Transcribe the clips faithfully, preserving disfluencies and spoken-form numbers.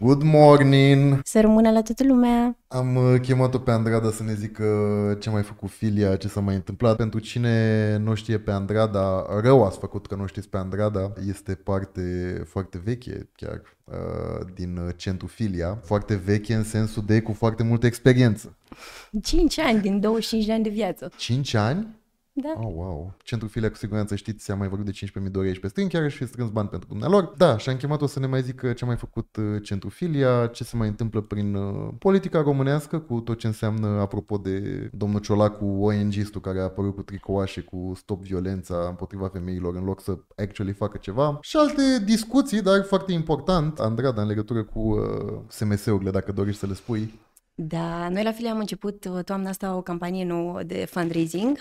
Good morning! Să rămână la toată lumea! Am chemat-o pe Andrada să ne zică ce mai făcut Filia, ce s-a mai întâmplat. Pentru cine nu știe pe Andrada, rău ați făcut că nu știți pe Andrada. Este parte foarte veche chiar din centru Filia. Foarte veche în sensul de cu foarte multă experiență. cinci ani din douăzeci și cinci de ani de viață. cinci ani? Da. Oh, wow. Centrul Filia, cu siguranță știți, s-a mai vorbit de cincisprezece mii de ori aici pe strin, chiar și strâns bani pentru dumnealor. Da, și am chemat-o să ne mai zică ce a mai făcut Centrul Filia, ce se mai întâmplă prin politica românească, cu tot ce înseamnă, apropo de domnul Ciolacu, O N G-istul care a apărut cu tricoașe, cu stop violența împotriva femeilor, în loc să actually facă ceva. Și alte discuții, dar foarte important, Andrada, în legătură cu uh, S M S-urile, dacă doriți să le spui. Da, noi la Filia am început toamna asta o campanie nouă de fundraising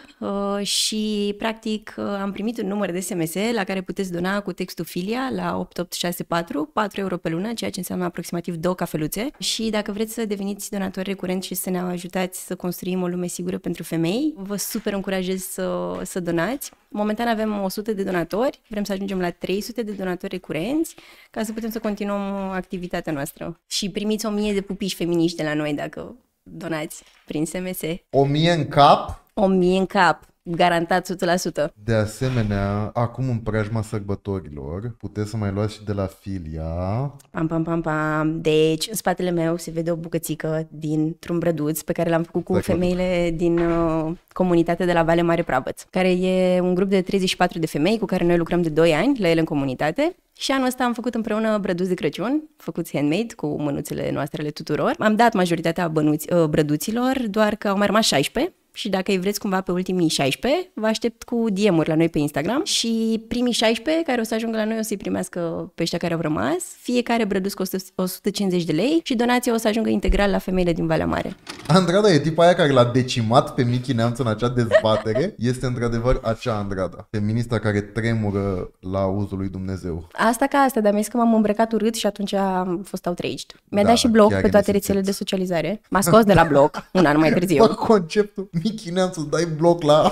și practic am primit un număr de S M S la care puteți dona cu textul Filia la opt opt șase patru, patru euro pe lună, ceea ce înseamnă aproximativ două cafeluțe. Și dacă vreți să deveniți donatori recurenți și să ne ajutați să construim o lume sigură pentru femei, vă super încurajez să, să donați. Momentan avem o sută de donatori, vrem să ajungem la trei sute de donatori recurenți ca să putem să continuăm activitatea noastră. Și primiți o mie de pupiși feminiști de la noi dacă donați prin S M S. o mie în cap? o mie în cap, garantat o sută la sută. De asemenea, acum în preajma sărbătorilor, puteți să mai luați și de la Filia. Pam, pam, pam, pam. Deci, în spatele meu se vede o bucățică dintr-un brăduț pe care l-am făcut cu exact femeile din uh, comunitatea de la Vale Mare Prabăț, care e un grup de treizeci și patru de femei cu care noi lucrăm de doi ani la ele în comunitate. Și anul ăsta am făcut împreună brăduți de Crăciun, făcuți handmade cu mânuțele noastre ale tuturor. Am dat majoritatea bănuți, uh, brăduților, doar că au mai rămas șaisprezece. Și dacă îi vreți cumva pe ultimii șaisprezece, vă aștept cu D M-uri la noi pe Instagram și primii șaisprezece care o să ajungă la noi o să-i primească pe ăștia care au rămas. Fiecare brăduț costă o sută cincizeci de lei și donația o să ajungă integral la femeile din Valea Mare. Andrada e tipa aia care l-a decimat pe Michi Neamț în acea dezbatere. Este într-adevăr acea Andrada, feminista care tremură la auzul lui Dumnezeu. Asta ca asta, dar mi-a zis că m-am îmbrăcat urât și atunci am fost outraged. Mi-a da, dat și blog pe toate rețelele de socializare. M-a scos de la blog un an mai târziu. Bă, conceptul Michi Neamț, să dai bloc la...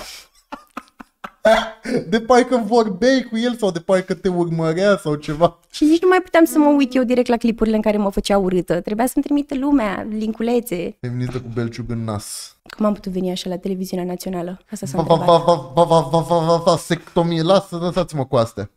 de parcă vorbeai cu el sau de parcă te urmărea sau ceva. Și nici nu mai puteam să mă uit eu direct la clipurile în care mă făcea urâtă. Trebuia să-mi trimită lumea, linkulețe. Feministă cu belciug în nas. Cum am putut veni așa la televiziunea națională? Asta s-a întrebat. Va, va, va, va, va, va, va, vasectomie, lasă, lăsați-mă cu astea.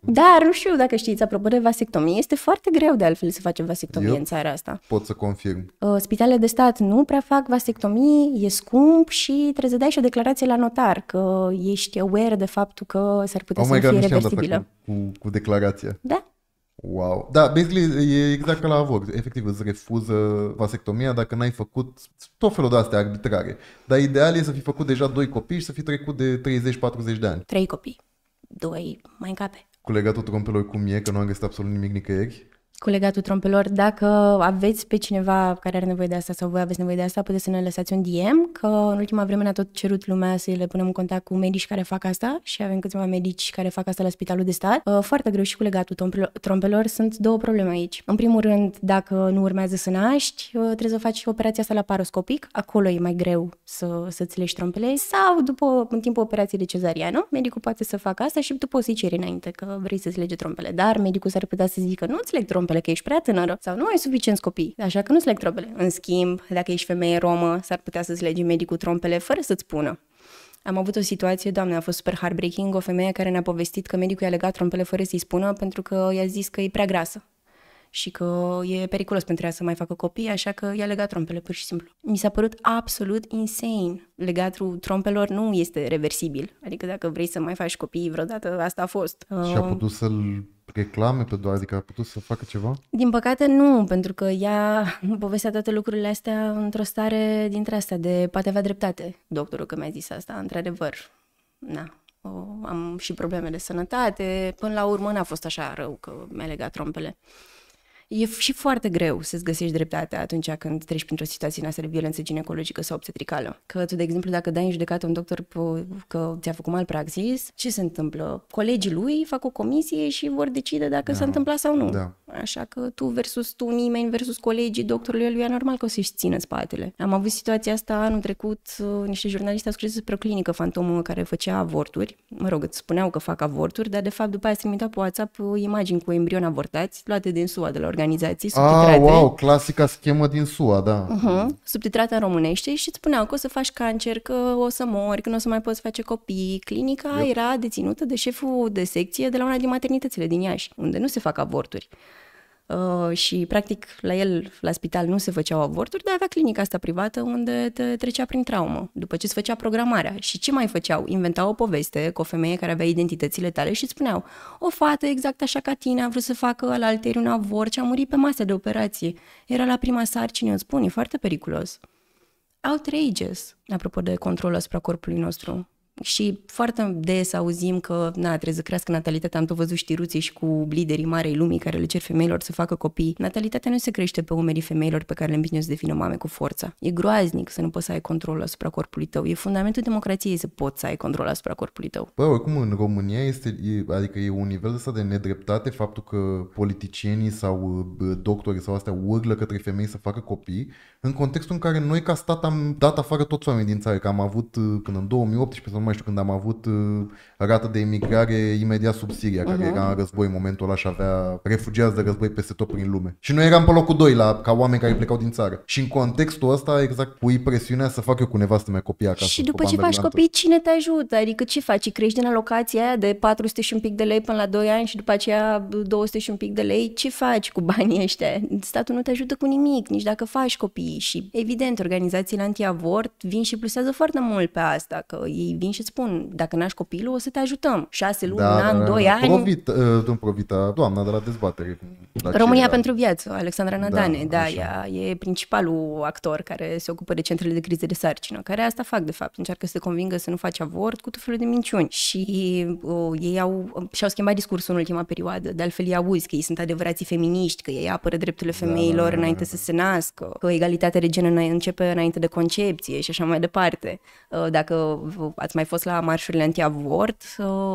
Dar nu știu dacă știți, apropo de vasectomie, este foarte greu de altfel să facem vasectomie eu în țara asta. Pot să confirm. Spitalele de stat nu prea fac vasectomii, e scump și trebuie să dai și o declarație la notar că ești aware de faptul că s-ar putea oh să God, fie reversibilă. Cu, cu, cu declarația. Da. Wow. Da, basically e exact ca la avort. Efectiv îți refuză vasectomia dacă n-ai făcut tot felul de astea arbitrare. Dar ideal e să fi făcut deja doi copii și să fi trecut de treizeci patruzeci de ani. Trei copii. Doi mai încape. Cu legatul trompelor cum e, că nu am găsit absolut nimic nicăieri. Cu legatul trompelor, dacă aveți pe cineva care are nevoie de asta sau voi aveți nevoie de asta, puteți să ne lăsați un D M, că în ultima vreme ne-a tot cerut lumea să le punem în contact cu medici care fac asta și avem câțiva medici care fac asta la Spitalul de Stat. Foarte greu și cu legatul trompelor, sunt două probleme aici. În primul rând, dacă nu urmează să naști, trebuie să faci operația asta laparoscopic, acolo e mai greu să, să-ți legi trompele, sau după, în timpul operației de cezariană, medicul poate să facă asta și tu poți să-i ceri înainte că vrei să-ți lege trompele, dar medicul s-ar putea să zică nu-ți leg trompele, că ești prea tânără sau nu ai suficienți copii, așa că nu-ți leg trompele. În schimb, dacă ești femeie romă, s-ar putea să-ți legi medicul trompele fără să-ți spună. Am avut o situație, doamne, a fost super heartbreaking, o femeie care ne-a povestit că medicul i-a legat trompele fără să-i spună pentru că i-a zis că e prea grasă și că e periculos pentru ea să mai facă copii, așa că i-a legat trompele, pur și simplu. Mi s-a părut absolut insane. Legatul trompelor nu este reversibil, adică dacă vrei să mai faci copii vreodată, asta a fost. Și a putut să-l reclame pe doar, adică a putut să facă ceva? Din păcate nu, pentru că ea povestea toate lucrurile astea într-o stare dintre astea de poate avea dreptate doctorul că mi-a zis asta, într-adevăr. Na. Am și probleme de sănătate, până la urmă n-a fost așa rău că mi-a legat trompele. E și foarte greu să-ți găsești dreptatea atunci când treci printr-o situație în asta de violență ginecologică sau obstetricală. Că tu, de exemplu, dacă dai în judecată un doctor că ți-a făcut malpraxis, ce se întâmplă? Colegii lui fac o comisie și vor decide dacă da, s-a întâmplat sau nu. Da. Așa că tu versus tu, nimeni versus colegii doctorului lui, e normal că o să-și țină spatele. Am avut situația asta anul trecut, niște jurnaliști au scris despre o clinică fantomă care făcea avorturi. Mă rog, îți spuneau că fac avorturi, dar de fapt după aia se trimiteau pe WhatsApp imagini cu embrion avortați, luate din S U A de la organizații, subtitrate. Ah, wow, clasica schemă din S U A, da. Uh-huh, subtitrate în românește și îți spuneau că o să faci cancer, că o să mori, că nu o să mai poți face copii. Clinica yep. era deținută de șeful de secție de la una din maternitățile din Iași, unde nu se fac avorturi. Uh, și practic la el, la spital, nu se făceau avorturi, dar avea clinica asta privată unde te trecea prin traumă, după ce se făcea programarea. Și ce mai făceau? Inventau o poveste cu o femeie care avea identitățile tale și spuneau: o fată exact așa ca tine a vrut să facă la alteri un avort și a murit pe masă de operație. Era la prima sarcină, îți spun, e foarte periculos. Outrageous, apropo de controlul asupra corpului nostru. Și foarte des auzim că na, trebuie să crească natalitatea. Am tot văzut știruții și cu liderii marei lumii care le cer femeilor să facă copii. Natalitatea nu se crește pe umerii femeilor pe care le împinge să devină mame cu forța. E groaznic să nu poți să ai control asupra corpului tău. E fundamentul democrației să poți să ai control asupra corpului tău. Bă, oricum în România este, e, adică e un nivel ăsta de nedreptate faptul că politicienii sau doctorii sau astea urlă către femei să facă copii, în contextul în care noi ca stat am dat afară toți oamenii din țară. Că am avut, când în două mii optsprezece, nu mai știu, când am avut rată de emigrare imediat sub Siria, care uh-huh. era în război în momentul ăla și avea refugiați de război peste tot prin lume. Și noi eram pe locul doi la, ca oameni care plecau din țară. Și în contextul ăsta, exact, pui presiunea să fac eu cu nevastă mea copii acasă. Și după ce faci copii, cine te ajută? Adică ce faci? Crești din alocația aia de patru sute și un pic de lei până la doi ani și după aceea două sute și un pic de lei? Ce faci cu banii ăștia? Statul nu te ajută cu nimic, nici dacă faci copii. Și evident, organizațiile antiavort vin și plusează foarte mult pe asta, că ei vin și spun, dacă naști copilul, o să te ajutăm. Șase luni, da, un an, doi ani. Provit, uh, provita, doamna de la dezbatere. La România era... pentru viață, Alexandra Nadane. Da, da, ea e principalul actor care se ocupă de centrele de criză de sarcină, care asta fac de fapt. Încearcă să te convingă să nu faci avort cu tot felul de minciuni. Și uh, ei au, și-au schimbat discursul în ultima perioadă. De altfel, ei auzi că ei sunt adevărații feminiști, că ei apără drepturile femeilor da, înainte da, da. să se nască, că egalitatea de gen începe înainte de concepție și așa mai departe. Uh, dacă ați mai fost la marșurile antiavort,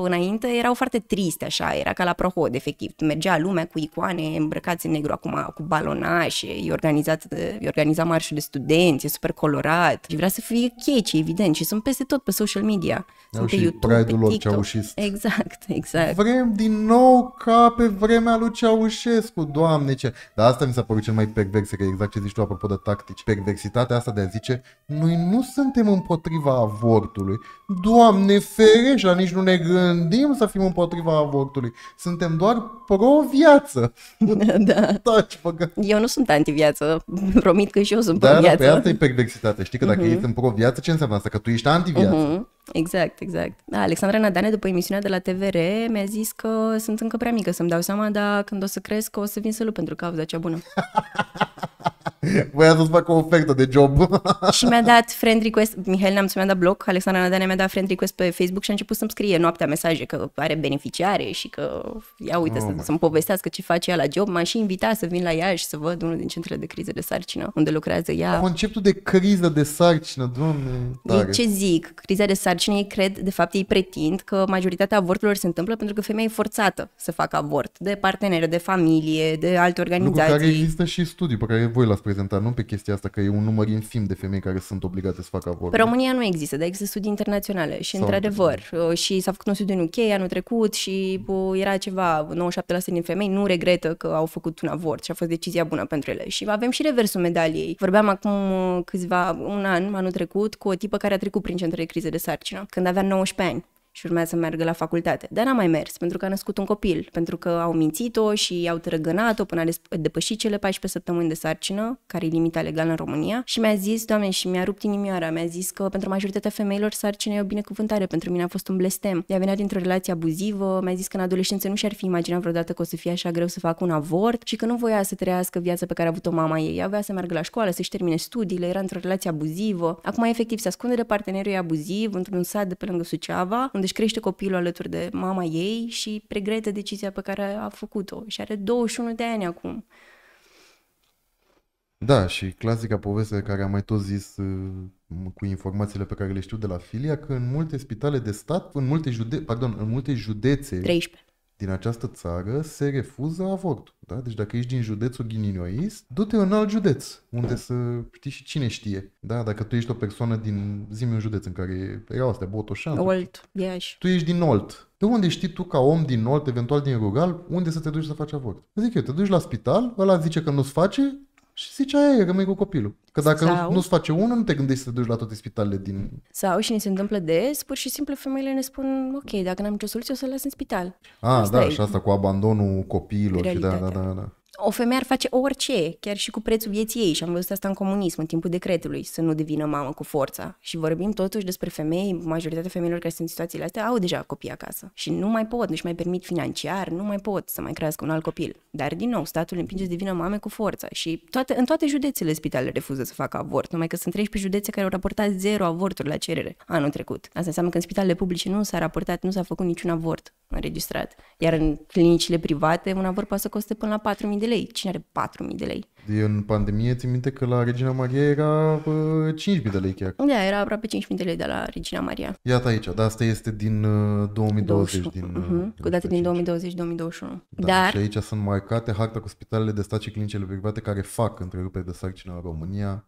înainte erau foarte triste așa, era ca la Prohod, efectiv. Mergea lumea cu icoane îmbrăcați în negru, acum cu balonașe, e organizat, e organizat marșul de studenți, e super colorat și vrea să fie catchy, evident, și sunt peste tot pe social media. Sunt pe YouTube, pe TikTok. Lor ceaușist. Exact, exact. Vrem din nou ca pe vremea lui Ceaușescu, Doamne ce... Dar asta mi s-a părut cel mai pervers, că exact ce zici tu apropo de tactici. Perversitatea asta de a zice, noi nu suntem împotriva avortului, Doamne fereșa, nici nu ne gândim să fim împotriva avortului. Suntem doar pro-viață. Da. Taci, eu nu sunt anti-viață, promit că și eu sunt da, pro-viață. Da, asta e perversitatea. Știi că dacă uh-huh. ești în pro-viață, ce înseamnă asta? Că tu ești anti-viață. Uh-huh. Exact, exact. Da, Alexandra Nadane, după emisiunea de la T V R, mi-a zis că sunt încă prea mică să-mi dau seama, dar când o să cresc, o să vin să lupt pentru cauza cea bună. Voia să-ți fac o ofertă de job. Și mi-a dat friend request, Mihail Neamțu mi-a dat bloc, Alexandra Nadane mi-a dat friend request pe Facebook și a început să-mi scrie noaptea mesaje că are beneficiare și că ia uite oh, să-mi povestească ce face ea la job. M-a și invitat să vin la ea și să văd unul din centrele de criză de sarcină unde lucrează ea. Conceptul de criză de sarcină, Doamne, tare. Ce zic, criza de sarcină, ei cred, de fapt ei pretind că majoritatea avorturilor se întâmplă pentru că femeia e forțată să facă avort de parteneri, de familie, de alte organizații. Lucru care există și studii pe care voi l-ați prezentat, nu pe chestia asta, că e un număr infim de femei care sunt obligate să facă avort. Pe România nu există, dar există studii internaționale și, într-adevăr, și s-a făcut un studiu în U K anul trecut și era ceva, nouăzeci și șapte la sută din femei nu regretă că au făcut un avort și a fost decizia bună pentru ele. Și avem și reversul medaliei. Vorbeam acum câțiva, un an, anul trecut, cu o tipă care a trecut prin centrele de criză de sarcină, când avea nouăsprezece ani. Și urmează să meargă la facultate. Dar n-a mai mers, pentru că a născut un copil, pentru că au mințit-o și au tărăgănat-o până a depășit cele paisprezece săptămâni de sarcină, care e limita legală în România. Și mi-a zis, Doamne, și mi-a rupt inimioara, mi-a zis că pentru majoritatea femeilor sarcina e o binecuvântare, pentru mine a fost un blestem. Ea venea dintr-o relație abuzivă, mi-a zis că în adolescență nu și-ar fi imaginat vreodată că o să fie așa greu să facă un avort și că nu voia să trăiască viața pe care a avut-o mama ei. Ea voia să meargă la școală, să-și termine studiile, era într-o relație abuzivă. Acum efectiv se ascunde de partenerul abuziv într-un sat de pe lângă Suceava, unde își crește copilul alături de mama ei și regretă decizia pe care a făcut-o. Și are douăzeci și unu de ani acum. Da, și clasica poveste care am mai tot zis cu informațiile pe care le știu de la Filia, că în multe spitale de stat, în multe, jude- pardon, în multe județe... treisprezece din această țară se refuză avortul. Da? Deci dacă ești din județul ghininioist, du-te în alt județ, unde să știi și cine știe. Da? Dacă tu ești o persoană din, zi-mi un județ în care erau astea, Botoșan. Olt, Iași. Tu ești din Olt. De unde știi tu ca om din Olt, eventual din rural, unde să te duci să faci avort? Zic eu, te duci la spital, ăla zice că nu-ți face și zice aia, rămâi cu copilul. Că dacă sau... nu-ți face unul, nu te gândești să te duci la toate spitalele din... Sau, și ne se întâmplă des, pur și simplu femeile ne spun, ok, dacă n-am nicio soluție, o să-l las în spital. Ah, asta da, e... și asta cu abandonul copiilor și da, da, da, da. O femeie ar face orice, chiar și cu prețul vieții ei, și am văzut asta în comunism, în timpul decretului, să nu devină mamă cu forța. Și vorbim totuși despre femei, majoritatea femeilor care sunt în situațiile astea au deja copii acasă și nu mai pot, nu-și mai permit financiar, nu mai pot să mai crească un alt copil. Dar din nou, statul împinge să devină mame cu forța și toate, în toate județele spitalele refuză să facă avort, numai că sunt treisprezece județe care au raportat zero avorturi la cerere anul trecut. Asta înseamnă că în spitalele publice nu s-a raportat, nu s-a făcut niciun avort înregistrat, iar în clinicile private un avort poate să coste până la patru mii de lei. Cine are patru mii de lei? În pandemie, țin minte că la Regina Maria era cinci mii de lei chiar. Da, era aproape cinci mii de lei de la Regina Maria. Iată aici, dar asta este din două mii douăzeci. Din, uh-huh. Cu date din două mii douăzeci două mii douăzeci și unu. Da, dar... Și aici sunt marcate harta cu spitalele de stat și clinicele private care fac întrerupere de sarcină în România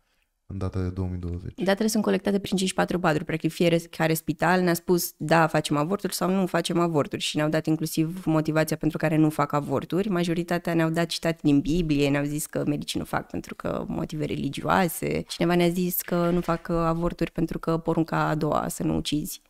în data de două mii douăzeci. Datele sunt colectate prin cinci patru patru, practic fiecare spital ne-a spus da, facem avorturi sau nu facem avorturi și ne-au dat inclusiv motivația pentru care nu fac avorturi. Majoritatea ne-au dat citate din Biblie, ne-au zis că medicii nu fac pentru că motive religioase, cineva ne-a zis că nu fac avorturi pentru că porunca a doua să nu ucizi.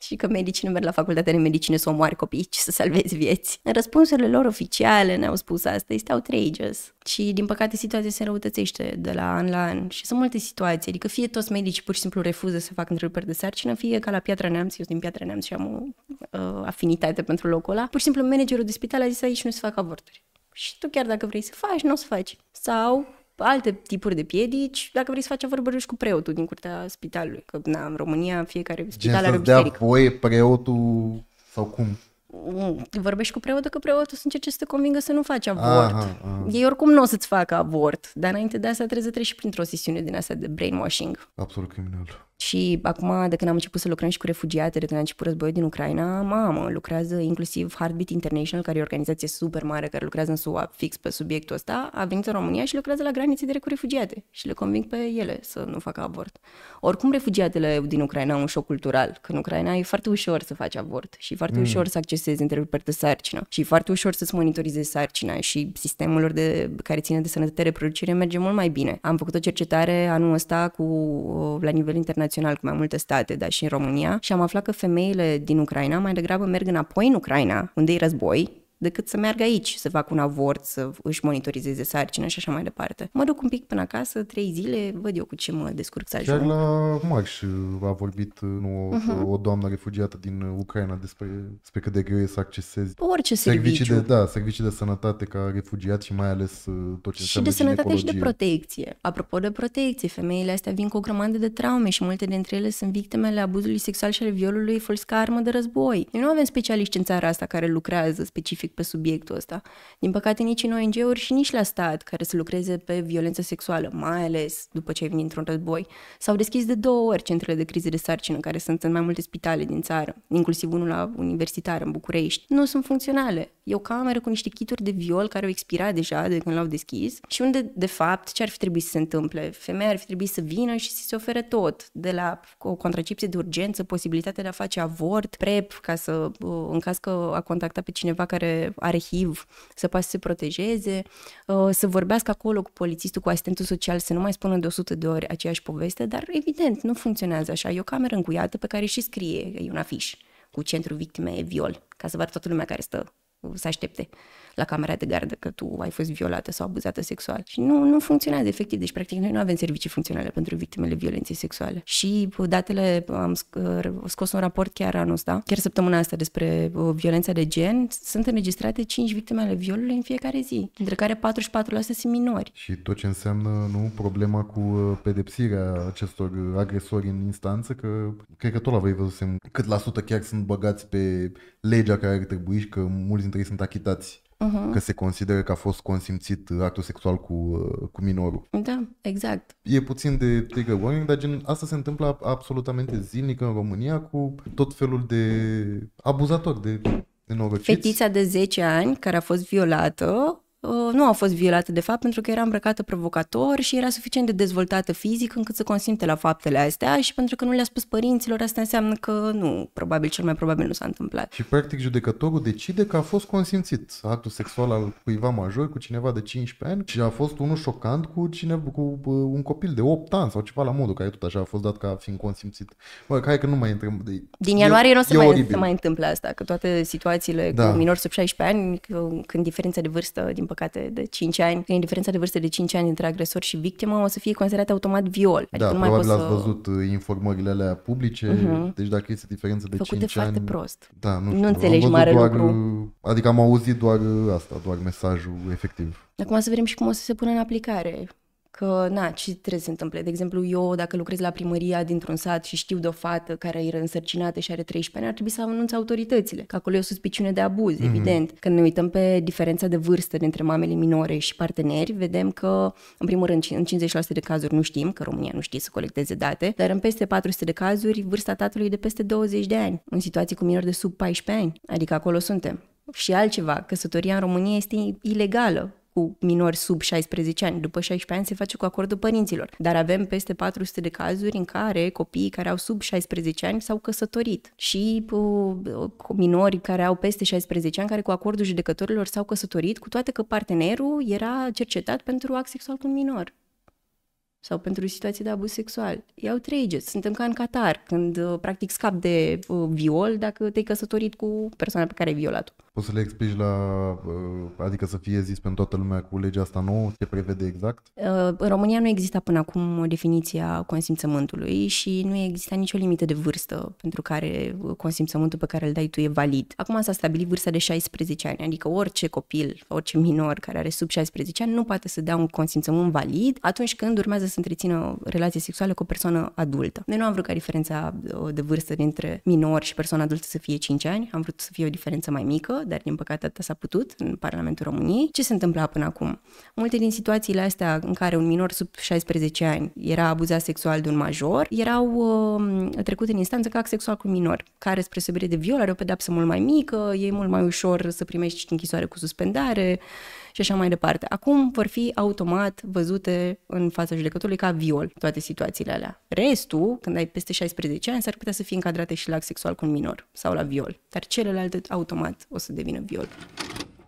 Și că medicii nu merg la facultatea de medicină să omoare copiii, ci să salvezi vieți. În răspunsurile lor oficiale ne-au spus asta, este outrageous. Și din păcate situația se răutățește de la an la an și sunt multe situații, adică fie toți medicii pur și simplu refuză să facă întreruperi de sarcină, fie ca la Piatra Neamț, eu din Piatra Neamț și am o uh, afinitate pentru locul ăla, pur și simplu managerul de spital a zis aici nu se fac avorturi. Și tu chiar dacă vrei să faci, nu o să faci. Sau... alte tipuri de piedici, dacă vrei să faci vorbărești cu preotul din curtea spitalului, că na, în România fiecare spital are o biserică. Gen să-ți dea voie preotul sau cum? Vorbești cu preotul, că preotul să încerce să te convingă să nu faci avort. Aha, aha. Ei oricum nu o să-ți facă avort, dar înainte de asta trebuie să treci și printr-o sesiune din asta de brainwashing. Absolut criminal. Și acum, de când am început să lucrăm și cu refugiate, de când a început războiul din Ucraina, mamă, lucrează inclusiv Heartbeat International, care e o organizație super mare, care lucrează în S U A fix pe subiectul ăsta, a venit în România și lucrează la granițe direct cu refugiate și le conving pe ele să nu facă avort. Oricum, refugiatele din Ucraina au un șoc cultural, că în Ucraina e foarte ușor să faci avort și e foarte mm. ușor să accesezi întreruperi de sarcină și e foarte ușor să-ți monitorizezi sarcina și sistemul lor de, care ține de sănătate reproducere merge mult mai bine. Am făcut o cercetare anul ăsta cu, la nivel internațional, național cu mai multe state, dar și în România, și am aflat că femeile din Ucraina mai degrabă merg înapoi în Ucraina, unde e război, decât să meargă aici, să facă un avort, să își monitorizeze sarcina și așa mai departe. Mă duc un pic până acasă, trei zile, văd eu cu ce mă descurc să ajung. Chiar la Marș a vorbit nu, uh-huh. o doamnă refugiată din Ucraina despre, despre cât de greu e să accesezi orice servicii serviciu. de da, servicii de sănătate ca refugiat și mai ales tot ce și de sănătate ginecologie. Și de protecție. Apropo de protecție, femeile astea vin cu o grămadă de traume și multe dintre ele sunt victimele abuzului sexual și ale violului folos ca armă de război. Noi nu avem specialiști în țara asta care lucrează specific pe subiectul ăsta. Din păcate nici în O N G-uri și nici la stat care să lucreze pe violență sexuală, mai ales după ce ai venit într-un război. S-au deschis de două ori centrele de crize de sarcină care sunt în mai multe spitale din țară, inclusiv unul la Universitar în București. Nu sunt funcționale. E o cameră cu niște kituri de viol care au expirat deja de când l-au deschis și unde, de fapt, ce ar fi trebuit să se întâmple? Femeia ar fi trebuit să vină și să se ofere tot, de la o contracepție de urgență, posibilitatea de a face avort, prep, ca să, în caz că a contactat pe cineva care are H I V, să poată să se protejeze, să vorbească acolo cu polițistul, cu asistentul social, să nu mai spună de o sută de ori aceeași poveste, dar evident nu funcționează așa. E o cameră încuiată pe care și scrie, e un afiș cu centru victime viol, ca să vadă toată lumea care stă să aștepte la camera de gardă că tu ai fost violată sau abuzată sexual. Și nu, nu funcționează efectiv, deci practic noi nu avem servicii funcționale pentru victimele violenței sexuale. Și datele, am scos un raport chiar anul ăsta, chiar săptămâna asta despre violența de gen, sunt înregistrate cinci victime ale violului în fiecare zi, dintre care patruzeci și patru la sută sunt minori. Și tot ce înseamnă, nu, problema cu pedepsirea acestor agresori în instanță, că cred că tot la voi văzusem cât la sută chiar sunt băgați pe legea care ar trebui și că mulți dintre ei sunt achitați. Uhum. Că se consideră că a fost consimțit actul sexual cu, cu minorul. Da, exact. E puțin de trigger warning, dar gen, asta se întâmplă absolutamente zilnic în România cu tot felul de abuzatori de înogăciți? Fetița de zece ani care a fost violată, nu a fost violată de fapt pentru că era îmbrăcată provocator și era suficient de dezvoltată fizic încât să consimte la faptele astea și pentru că nu le-a spus părinților, asta înseamnă că nu, probabil, cel mai probabil nu s-a întâmplat. Și practic judecătorul decide că a fost consimțit actul sexual al cuiva major cu cineva de cincisprezece ani și a fost unul șocant cu, cine, cu un copil de opt ani sau ceva la modul care tot așa a fost dat ca fiind consimțit. Bă, hai că nu mai intrăm. De... Din ianuarie nu se mai, se mai întâmplă asta, că toate situațiile da. cu minori sub șaisprezece ani, când diferența de vârstă, din păcate, de cinci ani, când e diferența de vârstă de cinci ani între agresor și victimă, o să fie considerată automat viol. Adică da, nu probabil mai poți ați să... văzut informările alea publice, uh-huh. deci dacă este diferență de făcute cinci ani... Făcute foarte prost. Da, nu știu, nu înțelegi mare doar, lucru. Adică am auzit doar asta, doar mesajul efectiv. Acum să vedem și cum o să se pună în aplicare. Că, na, ce trebuie să se întâmple? De exemplu, eu, dacă lucrez la primăria dintr-un sat și știu de o fată care e însărcinată și are treisprezece ani, ar trebui să anunț autoritățile, că acolo e o suspiciune de abuz, mm-hmm. evident. Când ne uităm pe diferența de vârstă dintre mamele minore și parteneri, vedem că, în primul rând, în cincizeci la sută de cazuri nu știm, că România nu știe să colecteze date, dar în peste patru sute de cazuri, vârsta tatălui e de peste douăzeci de ani, în situații cu minori de sub paisprezece ani. Adică acolo suntem. Și altceva, căsătoria în România este ilegală cu minori sub șaisprezece ani. După șaisprezece ani se face cu acordul părinților. Dar avem peste patru sute de cazuri în care copiii care au sub șaisprezece ani s-au căsătorit. Și uh, minori care au peste șaisprezece ani, care cu acordul judecătorilor s-au căsătorit, cu toate că partenerul era cercetat pentru act sexual cu un minor sau pentru situații de abuz sexual. Iau trageți. Suntem ca în Qatar, când practic scap de uh, viol dacă te-ai căsătorit cu persoana pe care ai violat-o. Poți să le explici la... adică să fie zis pentru toată lumea cu legea asta nouă, ce prevede exact? În România nu exista până acum definiția consimțământului și nu exista nicio limită de vârstă pentru care consimțământul pe care îl dai tu e valid. Acum s-a stabilit vârsta de șaisprezece ani, adică orice copil, orice minor care are sub șaisprezece ani nu poate să dea un consimțământ valid atunci când urmează să întrețină relație sexuală cu o persoană adultă. Noi nu am vrut ca diferența de vârstă dintre minor și persoană adultă să fie cinci ani, am vrut să fie o diferență mai mică, dar din păcate atât s-a putut în Parlamentul României. Ce se întâmpla până acum? Multe din situațiile astea în care un minor sub șaisprezece ani era abuzat sexual de un major, erau uh, trecute în instanță ca act sexual cu un minor, care spre deosebire de viol are o pedapsă mult mai mică, e mult mai ușor să primești închisoare cu suspendare și așa mai departe. Acum vor fi automat văzute în fața judecătorului ca viol toate situațiile alea. Restul, când ai peste șaisprezece ani, s-ar putea să fie încadrate și la act sexual cu un minor sau la viol, dar celelalte automat o să devină viol.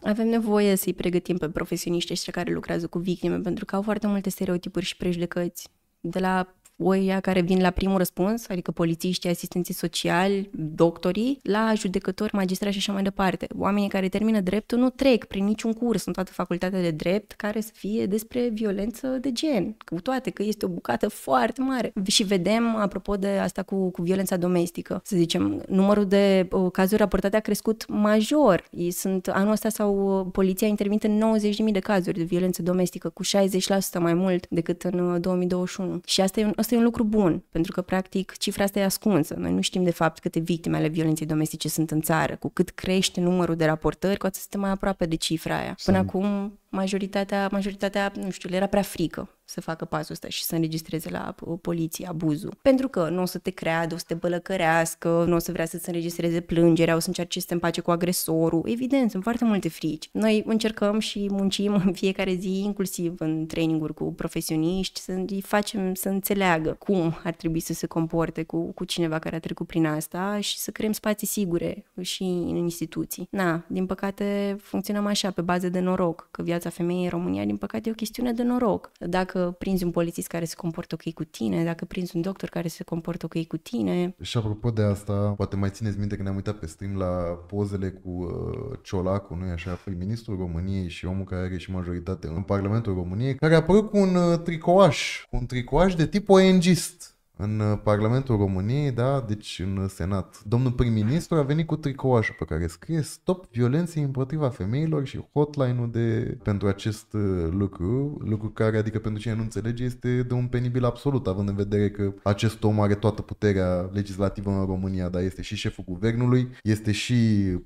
Avem nevoie să-i pregătim pe profesioniști ăștia care lucrează cu victime, pentru că au foarte multe stereotipuri și prejudecăți. De la oia care vin la primul răspuns, adică polițiștii, asistenții sociali, doctorii, la judecători, magistrați și așa mai departe. Oamenii care termină dreptul nu trec prin niciun curs în toată facultatea de drept care să fie despre violență de gen, cu toate că este o bucată foarte mare. Și vedem, apropo de asta cu, cu violența domestică, să zicem, numărul de uh, cazuri raportate a crescut major. Ei sunt, anul ăsta sau uh, poliția a intervenit în nouăzeci de mii de cazuri de violență domestică, cu șaizeci la sută mai mult decât în uh, două mii douăzeci și unu. Și asta e un Asta e un lucru bun, pentru că, practic, cifra asta e ascunsă. Noi nu știm, de fapt, câte victime ale violenței domestice sunt în țară. Cu cât crește numărul de raportări, cu atât suntem mai aproape de cifra aia. Până acum, majoritatea, majoritatea, nu știu, le era prea frică să facă pasul ăsta și să înregistreze la poliție abuzul. Pentru că nu o să te creadă, o să te bălăcărească, nu o să vrea să-ți înregistreze plângerea, o să încerce să te împace cu agresorul. Evident, sunt foarte multe frici. Noi încercăm și muncim în fiecare zi, inclusiv în training-uri cu profesioniști, să-i facem să înțeleagă cum ar trebui să se comporte cu, cu cineva care a trecut prin asta și să creăm spații sigure și în instituții. Na, din păcate funcționăm așa, pe bază de noroc, că viața femeii în România, din păcate, e o chestiune de noroc. Dacă Dacă prinzi un polițist care se comportă ok cu tine, dacă prinzi un doctor care se comportă ok cu tine. Și apropo de asta, poate mai țineți minte că ne-am uitat pe stream la pozele cu uh, Ciolacu, nu-i așa, prim-ministrul României și omul care are și majoritate în Parlamentul României, care a apărut cu un uh, tricouaș, cu un tricouaș de tip O N G-ist. În Parlamentul României, da, deci în Senat. Domnul prim-ministru a venit cu tricouașul pe care scrie Stop violenței împotriva femeilor și hotline-ul de, pentru acest lucru, lucru care, adică pentru cine nu înțelege, este de un penibil absolut, având în vedere că acest om are toată puterea legislativă în România, dar este și șeful guvernului, este și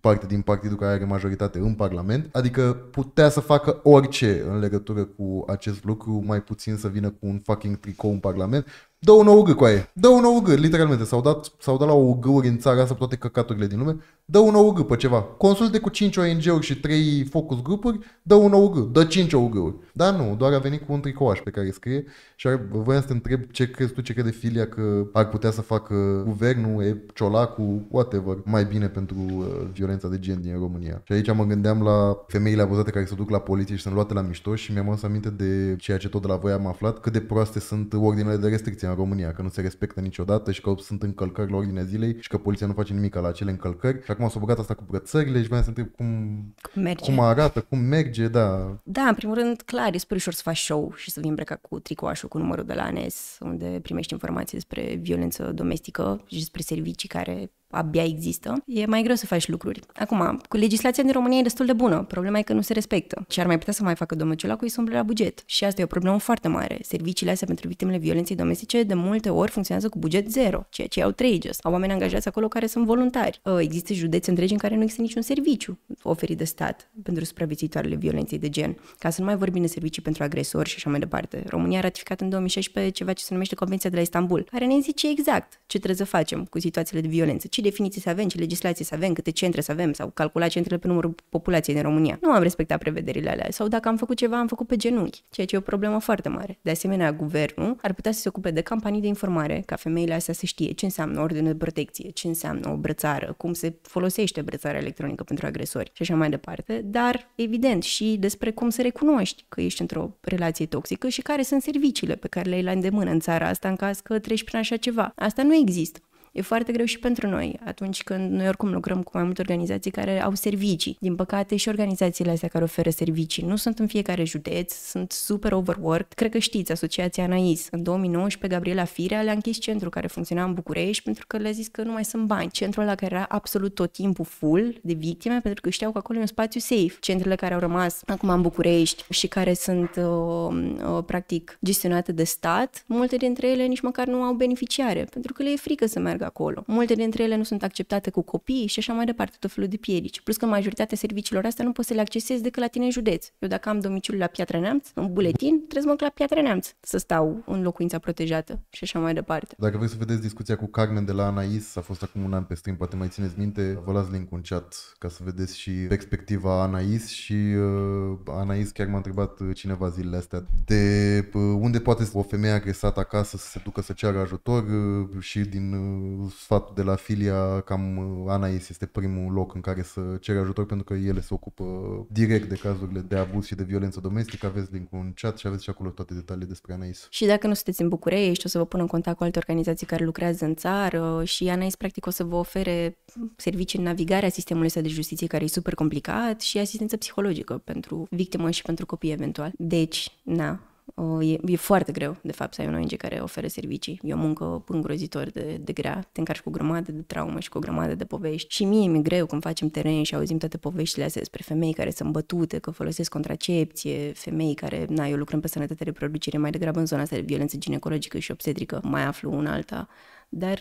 parte din partidul care are majoritate în Parlament, adică putea să facă orice în legătură cu acest lucru, mai puțin să vină cu un fucking tricou în Parlament. Dă un O U G cu aia. Dă un O U G, literalmente. S-au dat, s-au dat la O U G-uri în țara asta toate căcaturile din lume. Dă un O U G pe ceva. Consulte cu cinci O N G-uri și trei focus grupuri, dă un O U G, dă cinci O U G-uri. Dar nu, doar a venit cu un tricouaș pe care scrie și ar, voiam să te întreb ce crezi tu, ce crede Filia că ar putea să facă guvernul, e, Ciolacu, whatever, mai bine pentru uh, violența de gen din România. Și aici mă gândeam la femeile abuzate care se duc la poliție și sunt luate la mișto și mi-am adus aminte de ceea ce tot de la voi am aflat, cât de proaste sunt ordinele de restricție în România, că nu se respectă niciodată și că sunt încălcări la ordinea zilei și că poliția nu face nimic la acele încălcări. Și acum s-a băgat asta cu brățările și vreau să întreb cum, cum arată, cum merge, da. Da, în primul rând, clar, e super ușor să faci show și să vii îmbrăcat cu tricoașul cu numărul de la A N S, unde primești informații despre violență domestică și despre servicii care abia există, e mai greu să faci lucruri. Acum, cu legislația din România e destul de bună, problema e că nu se respectă. Ce ar mai putea să mai facă domnul Ciolacu e să umble la buget. Și asta e o problemă foarte mare. Serviciile astea pentru victimele violenței domestice de multe ori funcționează cu buget zero, ceea ce e outrageous. Au oameni angajați acolo care sunt voluntari. Există județe întregi în care nu există niciun serviciu oferit de stat pentru supraviețuitoarele violenței de gen. Ca să nu mai vorbim de servicii pentru agresori și așa mai departe. România a ratificat în două mii șaisprezece ceva ce se numește Convenția de la Istanbul, care ne zice exact ce trebuie să facem cu situațiile de violență. Ce definiții să avem, ce legislații să avem, câte centre să avem, sau calcula centrele pe numărul populației din România. Nu am respectat prevederile alea, sau dacă am făcut ceva, am făcut pe genunchi, ceea ce e o problemă foarte mare. De asemenea, guvernul ar putea să se ocupe de campanii de informare, ca femeile astea să știe ce înseamnă ordine de protecție, ce înseamnă o brățară, cum se folosește brățarea electronică pentru agresori și așa mai departe, dar evident și despre cum să recunoști că ești într-o relație toxică și care sunt serviciile pe care le ai la îndemână în țara asta în caz că treci prin așa ceva. Asta nu există. E foarte greu și pentru noi, atunci când noi oricum lucrăm cu mai multe organizații care au servicii. Din păcate și organizațiile astea care oferă servicii nu sunt în fiecare județ, sunt super overworked. Cred că știți, Asociația Anais. În două mii nouăsprezece, Gabriela Firea le-a închis centru care funcționa în București pentru că le-a zis că nu mai sunt bani. Centrul ăla care era absolut tot timpul full de victime pentru că știau că acolo e un spațiu safe. Centrele care au rămas acum în București și care sunt uh, uh, practic gestionate de stat, multe dintre ele nici măcar nu au beneficiare pentru că le e frică să meargă acolo. Multe dintre ele nu sunt acceptate cu copii și așa mai departe, tot felul de piedici. Plus că majoritatea serviciilor astea nu poți să le accesezi decât la tine în județ. Eu dacă am domiciliul la Piatra Neamț, un buletin, trebuie să mă duc la Piatra Neamț să stau în locuința protejată și așa mai departe. Dacă vreți să vedeți discuția cu Carmen de la Anais, a fost acum un an pe stream, poate mai țineți minte, vă las link-ul în chat ca să vedeți și perspectiva Anais și uh, Anais chiar m-a întrebat cineva zilele astea de uh, unde poate o femeie agresată acasă să se ducă să ceară ajutor uh, și din uh, sfatul de la Filia, cam Anais este primul loc în care să ceri ajutor pentru că ele se ocupă direct de cazurile de abuz și de violență domestică. Aveți link-ul în chat și aveți și acolo toate detaliile despre Anais. Și dacă nu sunteți în București, o să vă pun în contact cu alte organizații care lucrează în țară și Anais practic o să vă ofere servicii în navigarea sistemului ăsta de justiție care e super complicat și asistență psihologică pentru victimă și pentru copii eventual. Deci, na... E, e foarte greu, de fapt, să ai un O N G care oferă servicii. E o muncă îngrozitor de, de grea. Te încarci cu o grămadă de traumă și cu o grămadă de povești. Și mie mi-e greu când facem teren și auzim toate poveștile astea despre femei care sunt bătute, că folosesc contracepție, femei care, na, eu lucrăm pe sănătate reproducere, mai degrabă în zona asta de violență ginecologică și obstetrică, mai aflu una alta. Dar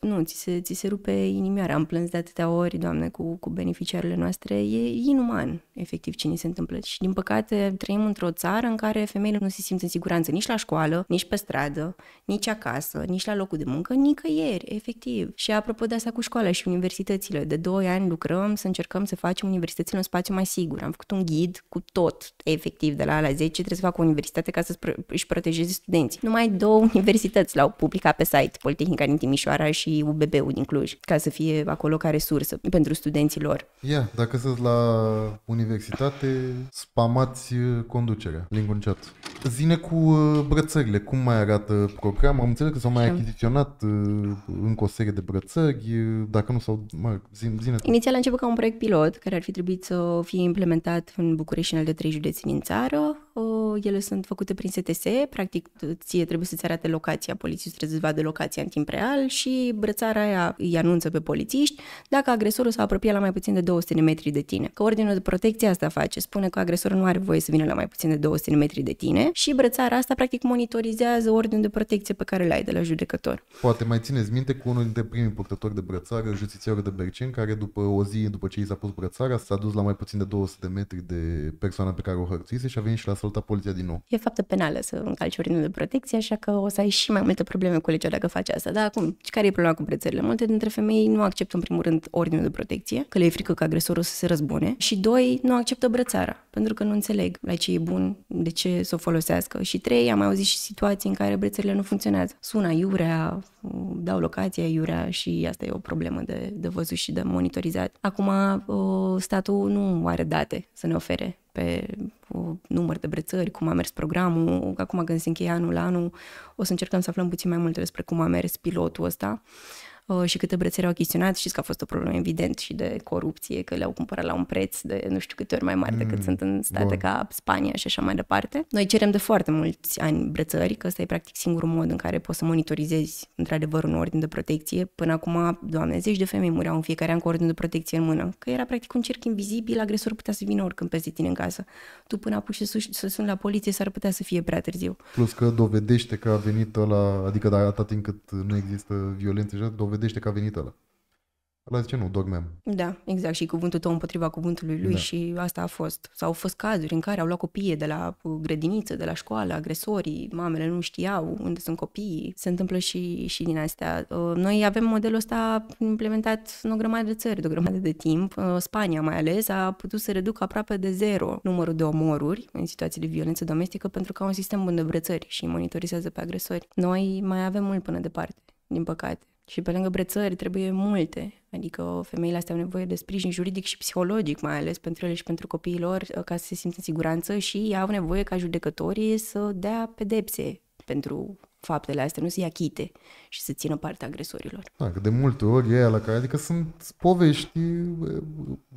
nu, ți se, ți se rupe inimioara. Am plâns de atâtea ori, Doamne, cu, cu beneficiarele noastre. E inuman, efectiv, ce ni se întâmplă. Și, din păcate, trăim într-o țară în care femeile nu se simt în siguranță nici la școală, nici pe stradă, nici acasă, nici la locul de muncă, nicăieri, efectiv. Și, apropo de asta cu școala și universitățile, de doi ani lucrăm să încercăm să facem universitățile un spațiu mai sigur. Am făcut un ghid cu tot, efectiv, de la ala zece, trebuie să fac o universitate ca să își protejeze studenții. Numai două universități l-au publicat pe site, Politehnica din Timișoara și U B B-ul din Cluj, ca să fie acolo ca resursă pentru studenții lor. Ia, yeah, dacă sunteți la universitate, spamați conducerea. Link-ul în chat. Zine cu brățările, cum mai arată programul? Am înțeles că s-au mai achiziționat încă o serie de brățări, dacă nu s-au... Zine, zine inițial a început ca un proiect pilot, care ar fi trebuit să fie implementat în București și în alte trei județe din țară. Ele sunt făcute prin S T S, practic ție trebuie să-ți arate locația, polițistul trebuie să vadă locația în timp real și brățara aia îi anunță pe polițiști dacă agresorul s-a apropiat la mai puțin de două sute de metri de tine. Că ordinul de protecție asta face, spune că agresorul nu are voie să vină la mai puțin de două sute de metri de tine și brățara asta practic monitorizează ordinul de protecție pe care îl ai de la judecător. Poate mai țineți minte cu unul dintre primii purtători de brățară, justițiarul de Berceni, care după o zi după ce i s-a pus brățara s-a dus la mai puțin de două sute de metri de persoana pe care o hărțuise și a venit și l-a consultă poliția din nou. E faptă penală să încalci ordinul de protecție, așa că o să ai și mai multe probleme cu legea dacă faci asta. Dar acum, care e problema cu brățările? Multe dintre femei nu acceptă în primul rând ordinul de protecție, că le e frică că agresorul să se răzbune, și doi, nu acceptă brățara, pentru că nu înțeleg la ce e bun, de ce să o folosească. Și trei, am mai auzit și situații în care brățările nu funcționează. Sună iurea, dau locația iurea și asta e o problemă de, de văzut și de monitorizat. Acum, statul nu are date să ne ofere pe număr de brățări, cum a mers programul. Acum când se încheie anul la anul, o să încercăm să aflăm puțin mai multe despre cum a mers pilotul ăsta și câte brățări au achiziționat. Știți că a fost o problemă evident și de corupție, că le-au cumpărat la un preț de nu știu câte ori mai mare mm, decât sunt în state bun. ca Spania și așa mai departe. Noi cerem de foarte mulți ani brățări, că ăsta e practic singurul mod în care poți să monitorizezi într-adevăr un ordin de protecție. Până acum, doamne, zeci de femei mureau în fiecare an cu ordin de protecție în mână, că era practic un cerc invizibil, agresorul putea să vină oricând peste tine în casă. Tu până apuci să suni la poliție, s-ar putea să fie prea târziu. Plus că dovedește că a venit ăla, adică da, atâta timp cât nu există violență, dovedește că a venit ăla. Ăla zice nu, dogmem. Da, exact. Și cuvântul tău împotriva cuvântului lui, da. Și asta a fost. Sau au fost cazuri în care au luat copiii de la grădiniță, de la școală, agresorii, mamele nu știau unde sunt copiii. Se întâmplă și, și din astea. Noi avem modelul ăsta implementat în o grămadă de țări, de o grămadă de timp. Spania mai ales a putut să reducă aproape de zero numărul de omoruri în situații de violență domestică pentru că au un sistem bun de brățări și monitorizează pe agresori. Noi mai avem mult până departe, din păcate. Și pe lângă brățări trebuie multe, adică femeile astea au nevoie de sprijin juridic și psihologic, mai ales pentru ele și pentru copiii lor, ca să se simtă în siguranță, și au nevoie ca judecătorii să dea pedepse pentru faptele astea, nu să-i achite și să țină partea agresorilor. Da, că de multe ori e la care, adică sunt povești,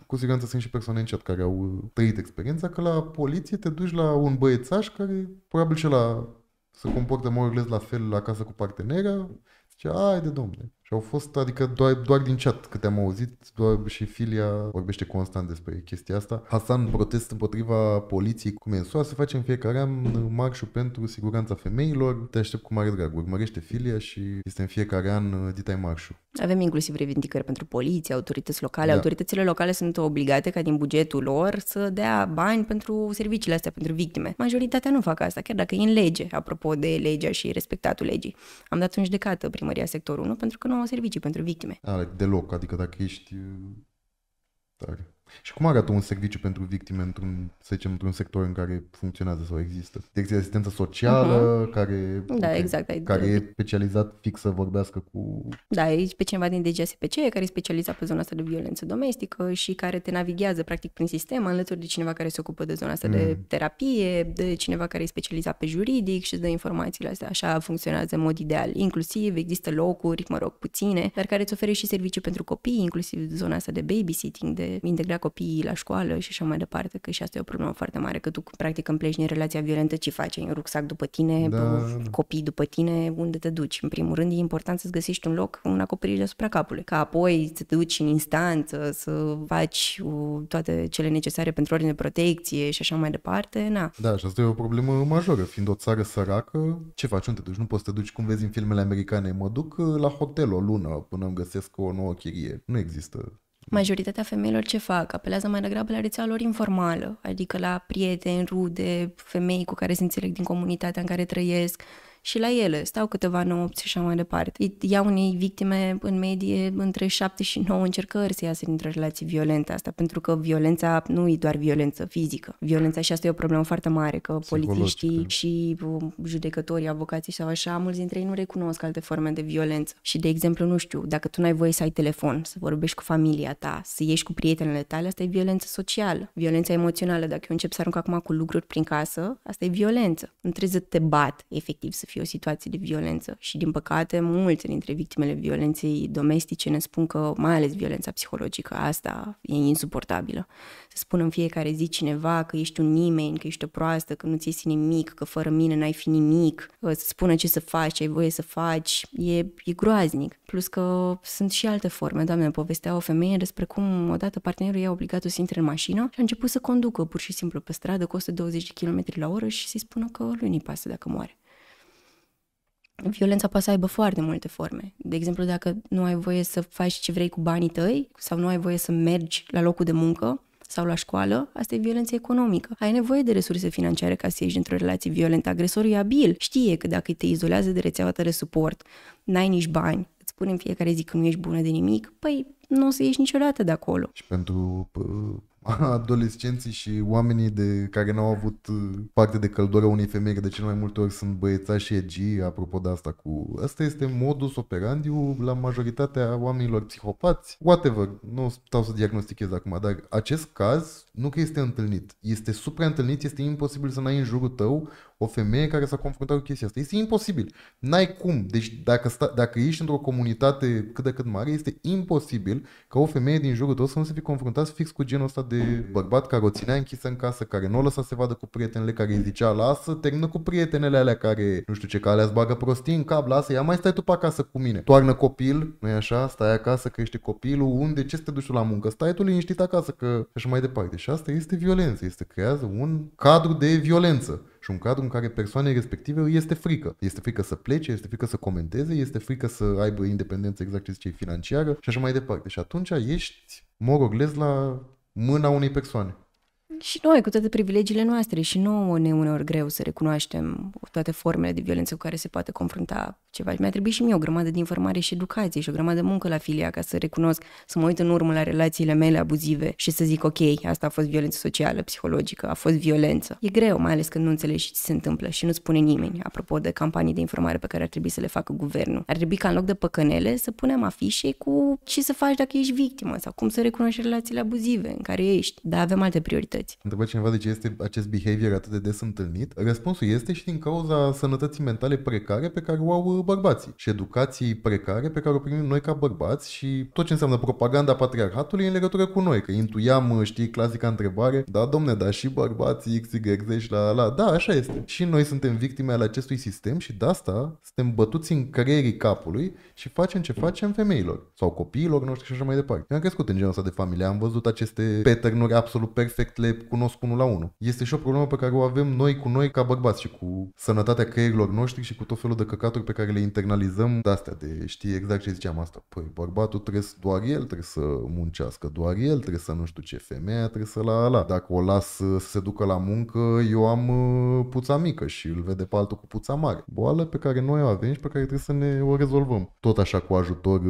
cu siguranță sunt și persoane încet care au trăit experiența, că la poliție te duci la un băiețaș care probabil și la se comportă mă la fel la casă cu partenera. Ai de domne. Și au fost, adică doar, doar din chat câte am auzit, doar și Filia vorbește constant despre chestia asta. Hasan, protest împotriva poliției cu mensoare, se face în fiecare an marșul pentru siguranța femeilor. Te aștept cu mare drag. Urmărește Filia și este în fiecare an dita-i marșul. Avem inclusiv revindicări pentru poliție, autorități locale. Da. Autoritățile locale sunt obligate ca din bugetul lor să dea bani pentru serviciile astea, pentru victime. Majoritatea nu fac asta, chiar dacă e în lege, apropo de legea și respectatul legii. Am dat în judecată primăria sectorul unu pentru că nu au servicii pentru victime. Are deloc, adică dacă ești tare. Și cum arată un serviciu pentru victime într-un, să zicem, într-un sector în care funcționează sau există? De exemplu, asistență socială, uh-huh. care, da, okay, exact, care e specializat fix să vorbească cu... Da, ești pe cineva din D G S P C care e specializat pe zona asta de violență domestică și care te navighează practic prin sistem, alături de cineva care se ocupă de zona asta mm. de terapie, de cineva care e specializat pe juridic și îți dă informațiile astea. Așa funcționează în mod ideal. Inclusiv există locuri, mă rog, puține, dar care îți oferă și servicii pentru copii, inclusiv zona asta de babysitting, de integrare copiii la școală și așa mai departe, că și asta e o problemă foarte mare, că tu practic când pleci din relația violentă, ce faci? Ai un rucsac după tine, da. Copii după tine, unde te duci? În primul rând e important să-ți găsești un loc, un acoperiș deasupra capului, ca apoi să te duci în instanță, să faci toate cele necesare pentru ordine de protecție și așa mai departe, na. Da, și asta e o problemă majoră, fiind o țară săracă, ce faci? Unde te duci? Nu poți să te duci, cum vezi în filmele americane, mă duc la hotel o lună până îmi găsesc o nouă chirie. Nu există. Majoritatea femeilor ce fac? Apelează mai degrabă la rețeaua lor informală, adică la prieteni, rude, femei cu care se înțeleg din comunitatea în care trăiesc și la ele. Stau câteva nopți și așa mai departe. Iau unei victime în medie între șapte și nouă încercări să iasă dintr-o relație violentă asta, pentru că violența nu e doar violență fizică. Violența, și asta e o problemă foarte mare, că polițiștii și judecătorii, avocații sau așa, mulți dintre ei nu recunosc alte forme de violență. Și de exemplu, nu știu, dacă tu n-ai voie să ai telefon, să vorbești cu familia ta, să ieși cu prietenele tale, asta e violență socială. Violența emoțională, dacă eu încep să arunc acum cu lucruri prin casă, asta e violență. Nu trebuie să te bat, efectiv, să fie o situație de violență. Și din păcate multe dintre victimele violenței domestice ne spun că, mai ales violența psihologică, asta e insuportabilă. Se spune în fiecare zi cineva că ești un nimeni, că ești o proastă, că nu-ți iesi nimic, că fără mine n-ai fi nimic, să spună ce să faci, ce ai voie să faci, e, e groaznic. Plus că sunt și alte forme. Doamne, povestea o femeie despre cum odată partenerul i-a obligat-o să intre în mașină și a început să conducă pur și simplu pe stradă cu o sută douăzeci de kilometri la oră și să-i spună că lui nu-i pasă dacă moare. Violența poate să aibă foarte multe forme. De exemplu, dacă nu ai voie să faci ce vrei cu banii tăi sau nu ai voie să mergi la locul de muncă, sau la școală, asta e violență economică. Ai nevoie de resurse financiare ca să ieși într-o relație violentă. Agresorul e abil, știe că dacă te izolează de rețeaua ta de suport, n-ai nici bani, îți spune în fiecare zi că nu ești bună de nimic, păi nu o să ieși niciodată de acolo. Și pentru adolescenții și oamenii de care n-au avut parte de căldură unei femei, că de cel mai multe ori sunt băiețași și egii, apropo de asta cu... Asta este modus operandiu la majoritatea oamenilor psihopați, whatever, nu stau să diagnostichez acum, dar acest caz nu că este întâlnit, este supraîntâlnit, este imposibil să n-ai în jurul tău o femeie care s-a confruntat cu chestia asta, este imposibil, n-ai cum, deci dacă, sta, dacă ești într-o comunitate cât de cât mare, este imposibil ca o femeie din jurul tău să nu se fi confruntat fix cu genul ăsta de de bărbat care o ținea închisă în casă, care nu o lăsa să se vadă cu prietenele, care îi zicea lasă, termină cu prietenele alea care nu știu ce, că alea îți bagă prostii în cap, lasă, ia mai stai tu pe acasă cu mine. Toarnă copil, nu e așa, stai acasă, crește copilul, unde, ce să te duci tu la muncă, stai tu liniștit acasă, că și mai departe. Și asta este violență, este creează un cadru de violență. Și un cadru în care persoanei respective este frică. Este frică să plece, este frică să comenteze, este frică să aibă independență, exact ce zice, financiară și așa mai departe. Și atunci ești moroglez la mâna unei persoane. Și noi, cu toate privilegiile noastre, și nouă ne uneori greu să recunoaștem toate formele de violență cu care se poate confrunta ceva. Mi-a trebuit și mie o grămadă de informare și educație și o grămadă de muncă la filia ca să recunosc, să mă uit în urmă la relațiile mele abuzive și să zic, ok, asta a fost violență socială, psihologică, a fost violență. E greu, mai ales când nu înțelegi ce se întâmplă și nu-ți spune nimeni, apropo de campanii de informare pe care ar trebui să le facă guvernul. Ar trebui ca în loc de păcănele să punem afișe cu ce să faci dacă ești victimă sau cum să recunoști relațiile abuzive în care ești, dar avem alte priorități. Întreba cineva de ce este acest behavior atât de des întâlnit. Răspunsul este și din cauza sănătății mentale precare pe care o au bărbații și educații precare pe care o primim noi ca bărbați și tot ce înseamnă propaganda patriarhatului în legătură cu noi. Că intuiam, știi, clasica întrebare, da domne, dar și bărbații X Y Z și la la, da, așa este. Și noi suntem victime ale acestui sistem și de asta suntem bătuți în creierii capului și facem ce facem femeilor sau copiilor noștri și așa mai departe. Eu am crescut în genul ăsta de familie, am văzut aceste pattern-uri absolut perfect, le cunosc unul la unul. Este și o problemă pe care o avem noi cu noi ca bărbați și cu sănătatea creierilor noștri și cu tot felul de căcaturi pe care le internalizăm de astea, de știi exact ce ziceam asta. Păi bărbatul trebuie să, doar el trebuie să muncească, doar el trebuie să nu știu ce, femeia trebuie să la la. Dacă o las să se ducă la muncă, eu am puța mică și îl vede pe altul cu puța mare. Boală pe care noi o avem și pe care trebuie să ne o rezolvăm. Tot așa cu ajutor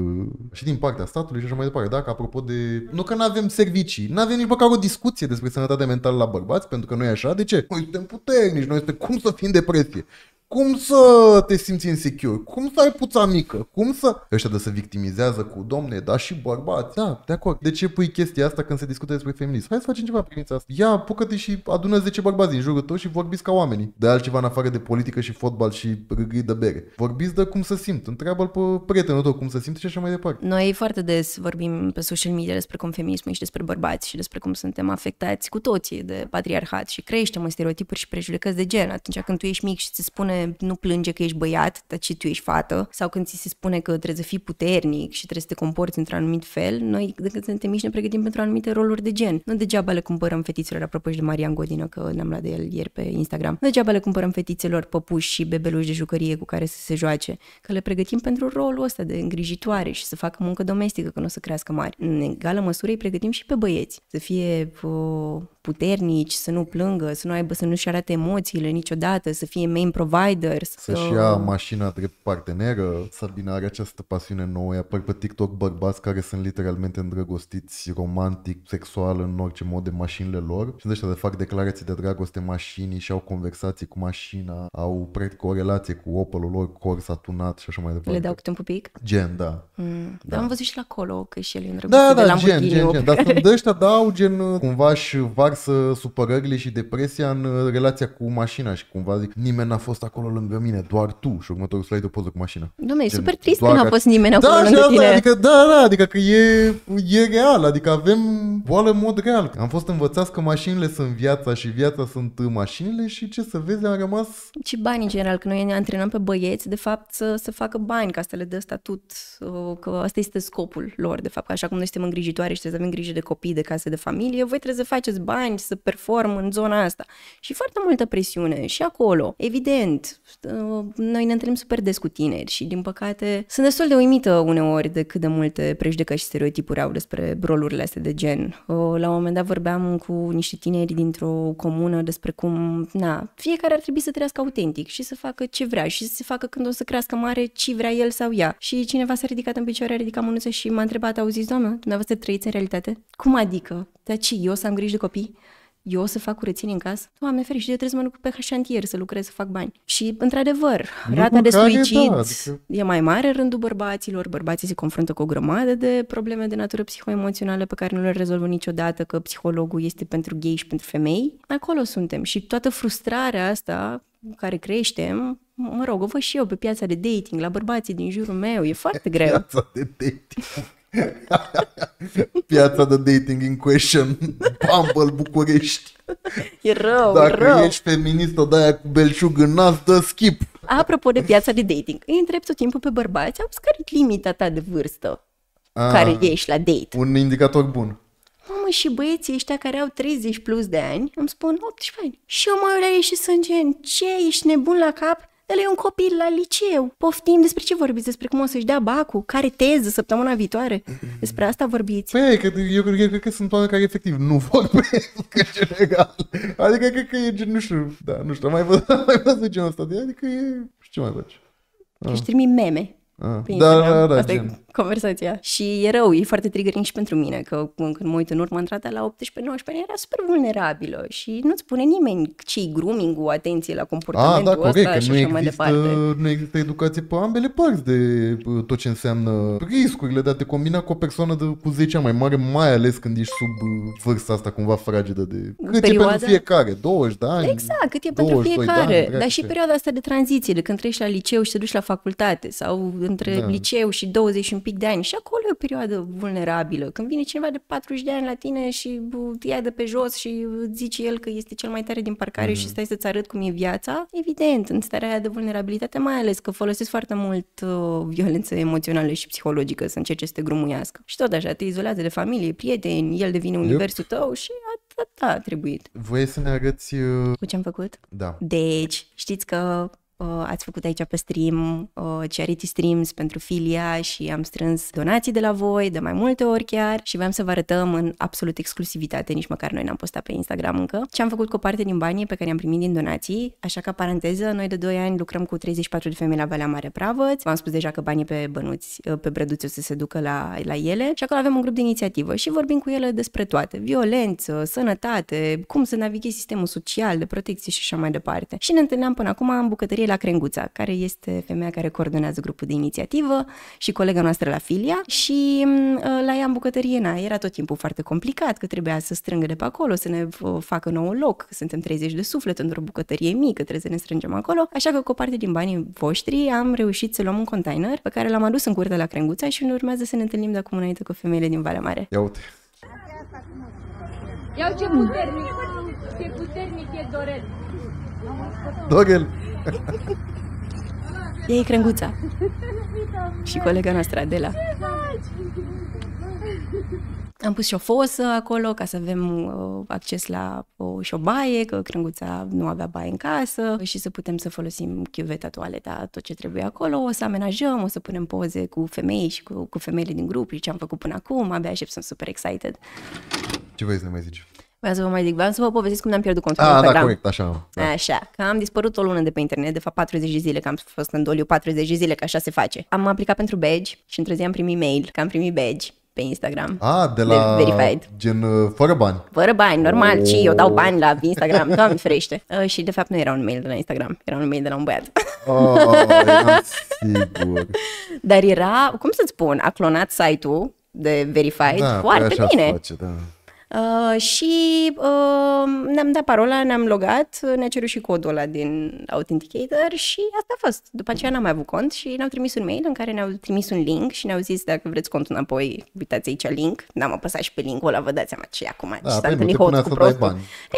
și din partea statului și așa mai departe. Dacă apropo de... Nu că n-avem servicii, n-avem nici măcar o discuție despre sănătate mentală la bărbați, pentru că noi așa, de ce? Noi suntem puternici, noi suntem, cum să fii în depresie? Cum să te simți insecure? Cum să ai puța mică? Cum să... Ăștia de se victimizează cu domne, dar și bărbați. Da, de acord. De ce pui chestia asta când se discută despre feminism? Hai să facem ceva privința asta. Ia, apucă-te și adună zece bărbați în jurul tău și vorbiți ca oamenii. De altceva în afară de politică și fotbal și râgâi de bere. Vorbiți de cum se simt. Întreabă-l pe prietenul tău cum se simte și așa mai departe. Noi foarte des vorbim pe social media despre cum feminismul și despre bărbați și despre cum suntem afectați cu toții de patriarhat și creștem în stereotipuri și prejudecăți de gen. Atunci când tu ești mic și ți spune nu plânge că ești băiat, dar ce tu ești fată, sau când ți se spune că trebuie să fii puternic și trebuie să te comporți într-un anumit fel, noi, de când suntem mici, ne pregătim pentru anumite roluri de gen. Nu degeaba le cumpărăm fetițelor, apropo și de Marian Godină, că ne-am luat de el ieri pe Instagram, nu degeaba le cumpărăm fetițelor păpuși și bebeluși de jucărie cu care să se joace, că le pregătim pentru rolul ăsta de îngrijitoare și să facă muncă domestică, că nu o să crească mari. În egală măsură îi pregătim și pe băieți, să fie uh, puternici, să nu plângă, să nu aibă, să nu-și arate emoțiile niciodată, să fie main provider, să-și ia mașina drept parteneră. Sabina are această pasiune nouă, apar pe TikTok bărbați care sunt literalmente îndrăgostiți romantic, sexual, în orice mod de mașinile lor și de ăștia de fac declarații de dragoste mașinii și au conversații cu mașina, au practic o relație cu Opel-ul lor, Corsa tunat și așa mai departe. Le dau câte un pupic? Gen, da. Mm, da. Am văzut și la Colo că și el e îndrăgostit da, da, de Lamborghini. Gen, gen, gen. Dar sunt de ăștia, dau gen, cumva își varsă supărările și depresia în relația cu mașina și cumva zic, nimeni n-a fost acolo lângă mine, doar tu. Și următorul slide o poză cu mașina. Doamne, e super trist că n-a fost nimeni acolo da, lângă tine. Adică, da, da, adică că e, e real, adică avem boală în mod real. Am fost învățați că mașinile sunt viața și viața sunt mașinile și ce să vezi, am rămas... Și bani în general, că noi ne antrenăm pe băieți, de fapt, să, să facă bani, că asta le dă statut, că asta este scopul lor, de fapt, că așa cum noi suntem îngrijitoare și trebuie să avem grijă de copii, de case, de familie, voi trebuie să faceți bani, să perform în zona asta. Și foarte multă presiune și acolo, evident. mult. Noi ne întâlnim super des cu tineri și, din păcate, sunt destul de uimită uneori de cât de multe prejudecăți și stereotipuri au despre rolurile astea de gen. La un moment dat vorbeam cu niște tineri dintr-o comună despre cum, na, fiecare ar trebui să trăiască autentic și să facă ce vrea și să se facă când o să crească mare ce vrea el sau ea. Și cineva s-a ridicat în picioare, a ridicat mânuța și m-a întrebat, au zis, doamnă, dumneavoastră trăiți în realitate? Cum adică? Dar ce, eu să am grijă de copii? Eu o să fac curățenie în casă? Doamne ferește, eu trebuie să mă duc pe șantier să lucrez, să fac bani. Și, într-adevăr, rata de suicid da, adică... e mai mare în rândul bărbaților. Bărbații se confruntă cu o grămadă de probleme de natură psihoemoțională pe care nu le rezolvă niciodată, că psihologul este pentru gay și pentru femei. Acolo suntem și toată frustrarea asta cu care creștem, mă rog, o văd și eu pe piața de dating, la bărbații din jurul meu, e foarte greu. Piața de dating. Piața de dating in question, Bumble București. E rău, Dacă rău. ești feministă de aia cu belșug în nas, dă skip. Apropo de piața de dating, îi întreb tot timpul pe bărbați, au scărit limita ta de vârstă A, care ești la date. Un indicator bun. Mamă, și băieții ăștia care au treizeci plus de ani îmi spun optsprezece ani. Și eu mă ieși și sângen, ce, ești nebun la cap? El e un copil la liceu. Poftim, despre ce vorbiți? Despre cum o să-și dea bacul? Care teză săptămâna viitoare? Despre asta vorbiți? Păi, că, eu, eu, eu cred că sunt oameni care efectiv nu vorbesc în general. Adică cred că e gen, nu știu, da, nu știu, mai văzut mai genul ăsta de, adică e, ce mai faci? Ah. Își trimi meme. Ah. Da, da, da, asta e conversația. Și e rău, e foarte triggering și pentru mine, că când mă uit în urmă, am tratat la optsprezece nouăsprezece ani, era super vulnerabilă și nu-ți spune nimeni ce-i grooming-ul, atenție la comportamentul ah, da, corect, ăsta și așa mai departe. Nu există educație pe ambele părți de tot ce înseamnă riscurile de a te combina cu o persoană de, cu zece ani mai mare, mai ales când ești sub vârsta asta cumva fragedă de... Cât perioada... e pentru fiecare? douăzeci de ani? Exact, cât e pentru fiecare. Dar și perioada asta de tranziție, de când treci la liceu și te duci la facultate sau între da. liceu și douăzeci și un pic de ani și acolo e o perioadă vulnerabilă. Când vine cineva de patruzeci de ani la tine și te ia de pe jos și zice el că este cel mai tare din parcare mm. și stai să-ți arăt cum e viața, evident, în starea aia de vulnerabilitate, mai ales că folosesc foarte mult uh, violență emoțională și psihologică să încerce să te grumuiască. Și tot așa, te izolează de familie, prieteni, el devine yep. universul tău și atâta a trebuit. Voi să ne arăți... Uh... Cu ce am făcut? Da. Deci, știți că... ați făcut aici pe stream Charity Streams pentru Filia și am strâns donații de la voi de mai multe ori chiar și vreau să vă arătăm în absolut exclusivitate, nici măcar noi n-am postat pe Instagram încă, ce am făcut cu o parte din banii pe care i-am primit din donații. Așa că, paranteză, noi de doi ani lucrăm cu treizeci și patru de femei la Valea Mare Pravăț. V-am spus deja că banii pe bănuți, pe brăduțe o să se ducă la, la ele și acolo avem un grup de inițiativă și vorbim cu ele despre toate. Violență, sănătate, cum să navighezi sistemul social, de protecție și așa mai departe. Și ne întâlneam până acum în bucătărie la Crenguța, care este femeia care coordonează grupul de inițiativă și colega noastră la Filia și la ea în bucătărie, na, era tot timpul foarte complicat, că trebuia să strângă de pe acolo, să ne facă nou loc, că suntem treizeci de suflete într-o bucătărie mică, trebuie să ne strângem acolo, așa că cu o parte din banii voștri am reușit să luăm un container pe care l-am adus în curtea la Crenguța și ne urmează să ne întâlnim de acum înainte cu femeile din Valea Mare. Ia uite! Iau ce puternic! Ce puternic e Dorel! Dorel! Ea e Crenguța și colega noastră Adela. Am pus și o fosă acolo ca să avem uh, acces la uh, și o baie, că Crenguța nu avea baie în casă și să putem să folosim chiuveta, toaleta, tot ce trebuie acolo. O să amenajăm, o să punem poze cu femei și cu, cu femeile din grup și ce am făcut până acum. Abia aștept, sunt super excited. Ce vrei să ne mai zici? Vreau să vă mai zic, vreau să vă povestesc cum ne-am pierdut controlul. Ah, da, program. corect, așa. Da. Așa, că am dispărut o lună de pe internet, de fapt patruzeci de zile, că am fost în doliu patruzeci de zile, că așa se face. Am aplicat pentru badge și într-o zi am primit mail că am primit badge pe Instagram. Ah, de la de verified. Gen fără bani. Fără bani, normal, oh. ci eu dau bani la Instagram, Doamne ferește. Uh, și de fapt nu era un mail de la Instagram, era un mail de la un băiat. Oh, eram sigur. Dar era, cum să-ți spun, a clonat site-ul de verified da, foarte bine. Face, da. Uh, și uh, ne-am dat parola, ne-am logat, ne-a cerut și codul ăla din Authenticator și asta a fost. După aceea n-am mai avut cont și ne-au trimis un mail în care ne-au trimis un link și ne-au zis dacă vreți contul înapoi, uitați aici link. N-am apăsat și pe linkul ăla, vă dați seama ce acum. Da, s-a întâlnit hoț cu prostul.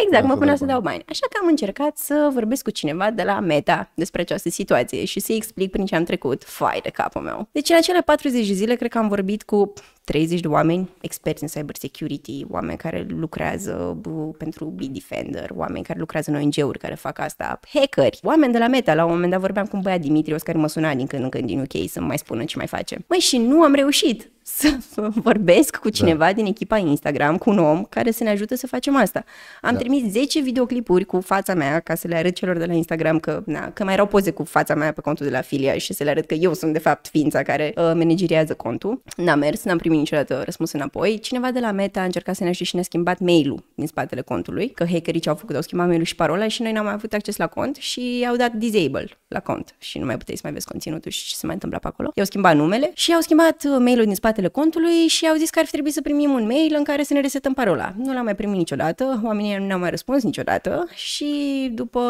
Exact, mă punea să dau bani. Așa că am încercat să vorbesc cu cineva de la Meta despre această situație și să-i explic prin ce am trecut. Fai de capul meu. Deci în acele patruzeci de zile cred că am vorbit cu treizeci de oameni, experți în cyber security, oameni care lucrează pentru Bitdefender, oameni care lucrează în O N G-uri care fac asta, hackeri, oameni de la Meta. La un moment dat vorbeam cu un băiat, Dimitrios, care mă suna din când în când din U K să-mi mai spună ce mai face. Măi, și nu am reușit să vorbesc cu cineva da. din echipa Instagram, cu un om care să ne ajute să facem asta. Am da. trimis zece videoclipuri cu fața mea ca să le arăt celor de la Instagram că, na, că mai erau poze cu fața mea pe contul de la Filia și să le arăt că eu sunt de fapt ființa care uh, manageriază contul. N-am mers, n-am primit niciodată răspuns înapoi. Cineva de la Meta a încercat să ne ajute și ne-a schimbat mail-ul din spatele contului, că hackerii ce au făcut au schimbat mail-ul și parola și noi n-am mai avut acces la cont și au dat disable la cont și nu mai puteai să mai vezi conținutul și ce se mai întâmpla pe acolo. I-au schimbat numele și au schimbat mail-ul din spatele contului și au zis că ar fi trebuit să primim un mail în care să ne resetăm parola. Nu l-am mai primit niciodată, oamenii nu ne-au mai răspuns niciodată și după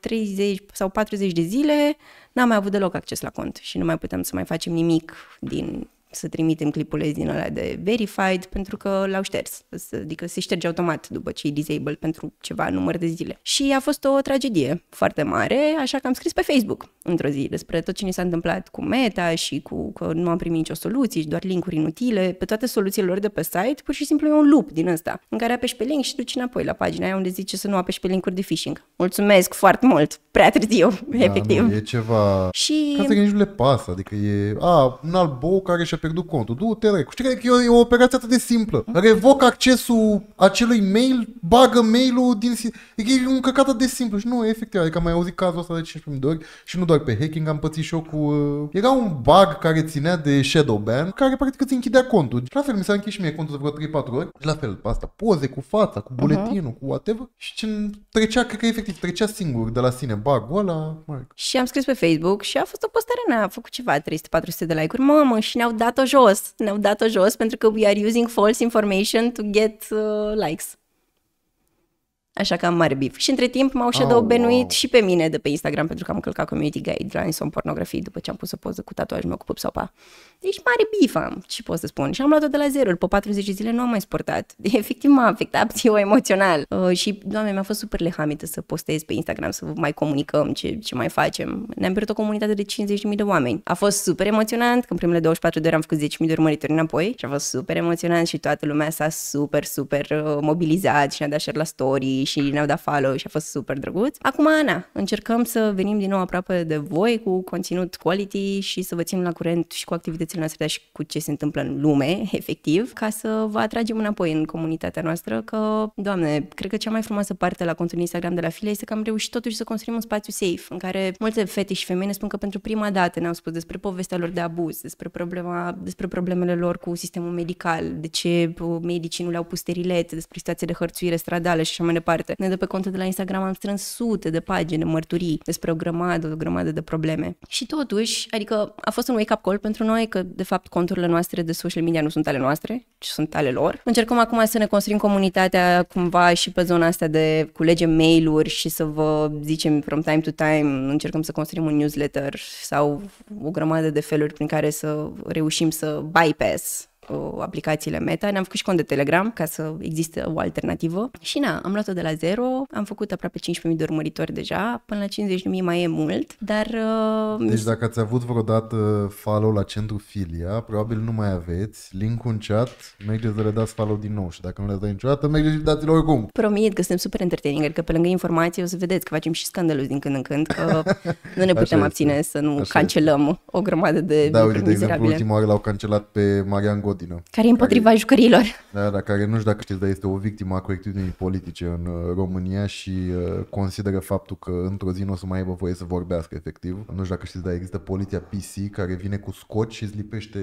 treizeci sau patruzeci de zile n-am mai avut deloc acces la cont și nu mai putem să mai facem nimic din să trimitem clipuleți din ăla de verified pentru că l-au șters. Adică se șterge automat după ce e disable pentru ceva număr de zile. Și a fost o tragedie foarte mare, așa că am scris pe Facebook într-o zi despre tot ce ni s-a întâmplat cu Meta și cu că nu am primit nicio soluție și doar link-uri inutile. Pe toate soluțiile lor de pe site, pur și simplu e un loop din ăsta în care apeși pe link și duci înapoi la pagina aia unde zice să nu apeși pe link-uri de phishing. Mulțumesc foarte mult! Prea târziu, da, efectiv. Nu, e ceva... Și... Ca să nici nu le pasă, adică e... A, un alt bou care și-a pierdut contul. Du-te, recu. Știi că e o operație atât de simplă. Revoc accesul acelui mail, bagă mail-ul din... E un căcat atât de simplu și nu, efectiv. Adică am mai auzit cazul ăsta de cincisprezece mii de ori și nu doar pe hacking, am pățit și eu cu... Era un bug care ținea de shadow ban, care practic îți închidea contul. Și la fel, mi s-a închis și mie contul de vreo trei patru ori. Și la fel, asta, poze cu fața, cu buletinul, uh-huh. cu whatever. Și ce trecea, cred că efectiv, trecea singur de la sine. Bug, ăla, Mark. Și am scris pe Facebook și a fost o postare, n-a făcut ceva, trei sute patru sute de like-uri, mamă, și ne-au dat-o jos, ne-au dat-o jos pentru că we are using false information to get uh, likes. Așa că am mare bif. Și între timp m-au shadow banuit wow. și pe mine de pe Instagram pentru că am încălcat community guidelines în pornografie după ce am pus o poză cu tatuajul meu cu pup sau pa. Deci mare bif am, ce pot să spun. Și am luat-o de la zero, pe patruzeci zile nu am mai sportat. Efectiv m-a afectat eu emoțional. Uh, și, doamne, mi-a fost super lehamită să postez pe Instagram, să mai comunicăm ce, ce mai facem. Ne-am pierdut o comunitate de cincizeci de mii de oameni. A fost super emoționant, când primele douăzeci și patru de ore am făcut zece mii de urmăritori înapoi și a fost super emoționant și toată lumea s-a super, super uh, mobilizat și ne-a dat share la story și ne-au dat follow și a fost super drăguț. Acum, Ana, încercăm să venim din nou aproape de voi cu conținut quality și să vă ținem la curent și cu activitățile noastre și cu ce se întâmplă în lume, efectiv, ca să vă atragem înapoi în comunitatea noastră, că, doamne, cred că cea mai frumoasă parte la contul Instagram de la Filia este că am reușit totuși să construim un spațiu safe, în care multe fete și femei ne spun că pentru prima dată ne-au spus despre povestea lor de abuz, despre, problema, despre problemele lor cu sistemul medical, de ce medicii nu le-au pus sterilete, despre situația de hărțuire stradală și așa mai departe. Parte. Noi de pe contul de la Instagram am strâns sute de pagini de mărturii despre o grămadă, o grămadă de probleme. Și totuși, adică a fost un wake-up call pentru noi că, de fapt, conturile noastre de social media nu sunt ale noastre, ci sunt ale lor. Încercăm acum să ne construim comunitatea cumva și pe zona asta de culege mail-uri și să vă zicem from time to time, încercăm să construim un newsletter sau o grămadă de feluri prin care să reușim să bypass aplicațiile Meta. Ne-am făcut și cont de Telegram ca să existe o alternativă și na, am luat-o de la zero, am făcut aproape cincisprezece mii de urmăritori deja, până la cincizeci de mii mai e mult, dar... Uh... Deci dacă ați avut vreodată follow la Centru Filia, probabil nu mai aveți, link-ul în chat, mergeți să le dați follow din nou și dacă nu le dați niciodată, mergeți și dați-le oricum. Promit că suntem super entertaining, că pe lângă informații o să vedeți că facem și scandaluri din când în când, că nu ne putem așa abține este. să nu așa cancelăm este. o grămadă de... Da, uite, de exemplu, ultima oară l-au cancelat pe Marian Gold Dină, care e împotriva care, jucărilor. Da, da, care nu știu dacă știți, dar este o victimă a corectitudinii politice în uh, România și uh, consideră faptul că într-o zi nu o să mai aibă voie să vorbească, efectiv. Nu știu dacă știți, dar există poliția P C care vine cu scoci și îți lipește,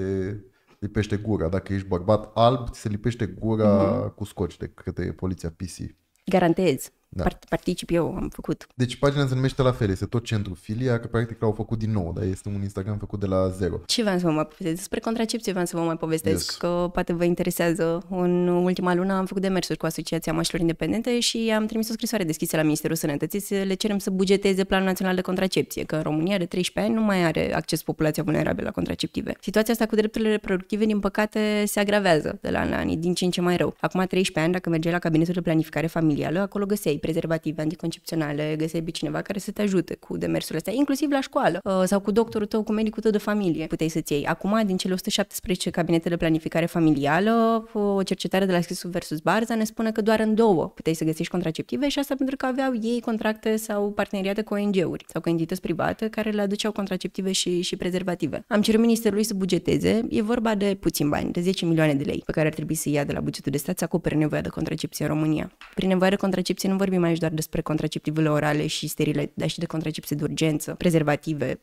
lipește gura. Dacă ești bărbat alb, ți se lipește gura mm-hmm. cu scoci de către poliția P C. Garantez. Da. Particip eu, am făcut. Deci pagina se numește la fel, este tot Centru Filia, că practic l-au făcut din nou, dar este un Instagram făcut de la zero. Ce vreau să vă mai povestesc? Despre contracepție vreau să vă mai povestesc, yes. că poate vă interesează. În ultima lună am făcut demersuri cu Asociația Mașilor Independente și am trimis o scrisoare deschisă la Ministerul Sănătății să le cerem să bugeteze Planul Național de Contracepție, că în România de treisprezece ani nu mai are acces populația vulnerabilă la contraceptive. Situația asta cu drepturile reproductive, din păcate, se agravează de la an la an, din ce în ce mai rău. Acum treisprezece ani, dacă mergeai la cabinetul de planificare familială, acolo găseai prezervative, anticoncepționale, găseai pe cineva care să te ajute cu demersurile astea, inclusiv la școală sau cu doctorul tău, cu medicul tău de familie, puteai să-ți iei. Acum, din cele o sută șaptesprezece cabinete de planificare familială, o cercetare de la Scrisu versus Barza ne spune că doar în două puteai să găsești contraceptive și asta pentru că aveau ei contracte sau parteneriate cu O N G-uri sau cu entități private care le aduceau contraceptive și, și prezervative. Am cerut ministerului să bugeteze, e vorba de puțin bani, de zece milioane de lei pe care ar trebui să ia de la bugetul de stat să acopere nevoia de contracepție în România. Prin nevoia de contracepție nu vorbim aici doar despre contraceptivele orale și sterile, dar și de contracepție de urgență, prezervative,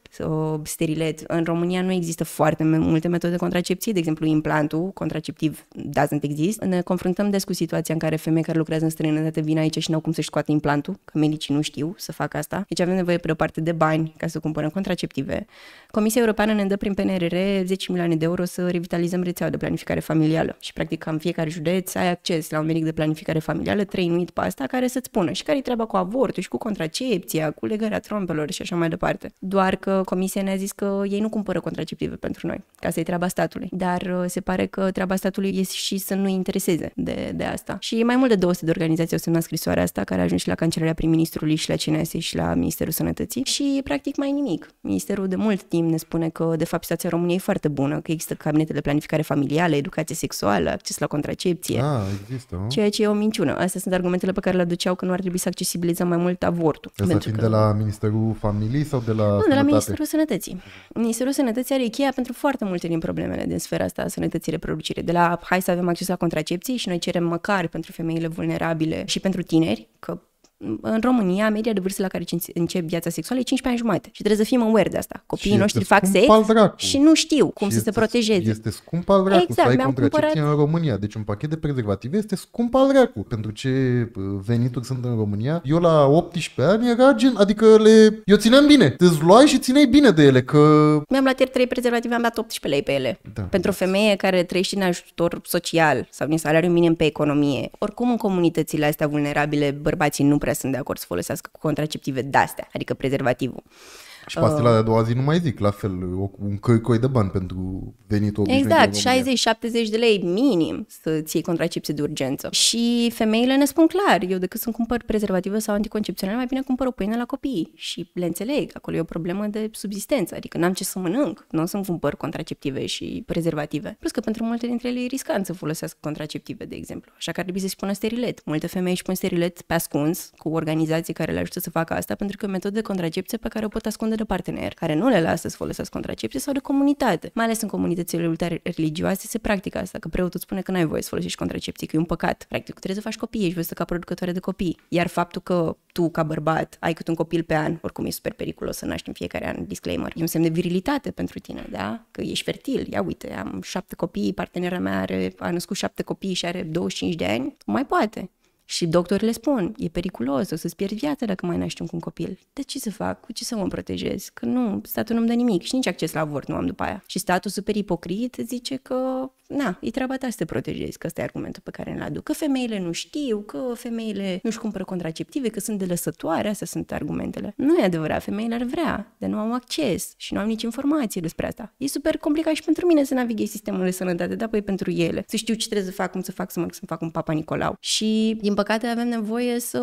sterilet. În România nu există foarte multe metode de contracepție, de exemplu implantul contraceptiv doesn't exist. Ne confruntăm des cu situația în care femei care lucrează în străinătate vin aici și n-au cum să-și scoată implantul, că medicii nu știu să facă asta. Deci avem nevoie pe o parte de bani ca să cumpărăm contraceptive. Comisia Europeană ne dă prin P N R R zece milioane de euro să revitalizăm rețeaua de planificare familială și practic cam fiecare județ ai acces la un medic de planificare familială trainuit pe asta care să-ți spună și care-i treaba cu avortul și cu contracepția, cu legarea trompelor și așa mai departe. Doar că comisia ne-a zis că ei nu cumpără contraceptive pentru noi, că asta e treaba statului. Dar se pare că treaba statului e și să nu intereseze de, de asta. Și mai mult de două sute de organizații au semnat scrisoarea asta care a ajuns și la Cancelarea Prim-Ministrului și la C N S și la Ministerul Sănătății și practic mai nimic. Ministerul de mult timp ne spune că de fapt situația României e foarte bună, că există cabinete de planificare familială, educație sexuală, acces la contracepție. Ah, există, mă? Ceea ce e o minciună. Astea sunt argumentele pe care le aduceau că nu ar trebui să accesibilizăm mai mult avortul. Asta fiind că... de la Ministerul Familiei sau de la Nu, Sănătate? De la Ministerul Sănătății. Ministerul Sănătății are cheia pentru foarte multe din problemele din sfera asta a sănătății reproducire. De la hai să avem acces la contracepții și noi cerem măcar pentru femeile vulnerabile și pentru tineri, că în România, media de vârstă la care încep viața sexuală e cincisprezece ani jumate și trebuie să fim aware de asta. Copiii și noștri fac sex și nu știu cum și să este, se protejeze. Este scump al dracu exact, să ai contracepție în România. Deci un pachet de prezervative este scump al dracu. Pentru ce venituri sunt în România, eu la optsprezece ani era gen, adică le, eu țineam bine. Te-ți luai și țineai bine de ele. Că... Mi-am luat ieri trei prezervative, am dat optsprezece lei pe ele. Da, pentru o femeie care trăiește în ajutor social sau din salariu minim pe economie. Oricum în comunitățile astea vulnerabile, bărbații nu prea sunt de acord să folosească cu contraceptive de-astea, adică prezervativul. Și pastila de a doua zi nu mai zic, la fel, un căicoi de bani pentru venitul obișnuit. Exact, șaizeci șaptezeci de lei minim să-ți iei contracepție de urgență. Și femeile ne spun clar, eu decât să-mi cumpăr prezervative sau anticoncepționale, mai bine cumpăr o pâine la copii și le înțeleg, acolo e o problemă de subzistență, adică n-am ce să mănânc, nu o să-mi cumpăr contraceptive și prezervative. Plus că pentru multe dintre ele e riscant să folosească contraceptive, de exemplu, așa că ar trebui să-și pună sterilet. Multe femei își pun sterilet pe ascuns cu organizații care le ajută să facă asta, pentru că e o metodă de contracepție pe care o pot ascunde de partener, care nu le lasă să folosească contracepție sau de comunitate. Mai ales în comunitățile ultra religioase se practică asta, că preotul îți spune că n-ai voie să folosești contracepție, că e un păcat. Practic, trebuie să faci copii, ești văzută ca producătoare de copii. Iar faptul că tu, ca bărbat, ai cât un copil pe an, oricum e super periculos să naști în fiecare an, disclaimer, e un semn de virilitate pentru tine, da? Că ești fertil, ia uite, am șapte copii, partenera mea are, a născut șapte copii și are douăzeci și cinci de ani, mai poate. Și doctorii le spun, e periculos, o să-ți pierzi viața dacă mai naști cu un copil. De ce să fac? Cu ce să mă protejez? Că nu, statul nu-mi dă nimic și nici acces la avort nu am după aia. Și statul super ipocrit zice că, na, e treaba ta să te protejezi, că ăsta e argumentul pe care îl aduc. Că femeile nu știu, că femeile nu-și cumpără contraceptive, că sunt delăsătoare, astea sunt argumentele. Nu e adevărat, femeile ar vrea, dar nu au acces și nu au nici informații despre asta. E super complicat și pentru mine să navighez sistemul de sănătate, dar apoi pentru ele. Să știu ce trebuie să fac, cum să fac, să mă să fac un Papa Nicolau. Și din păcate avem nevoie să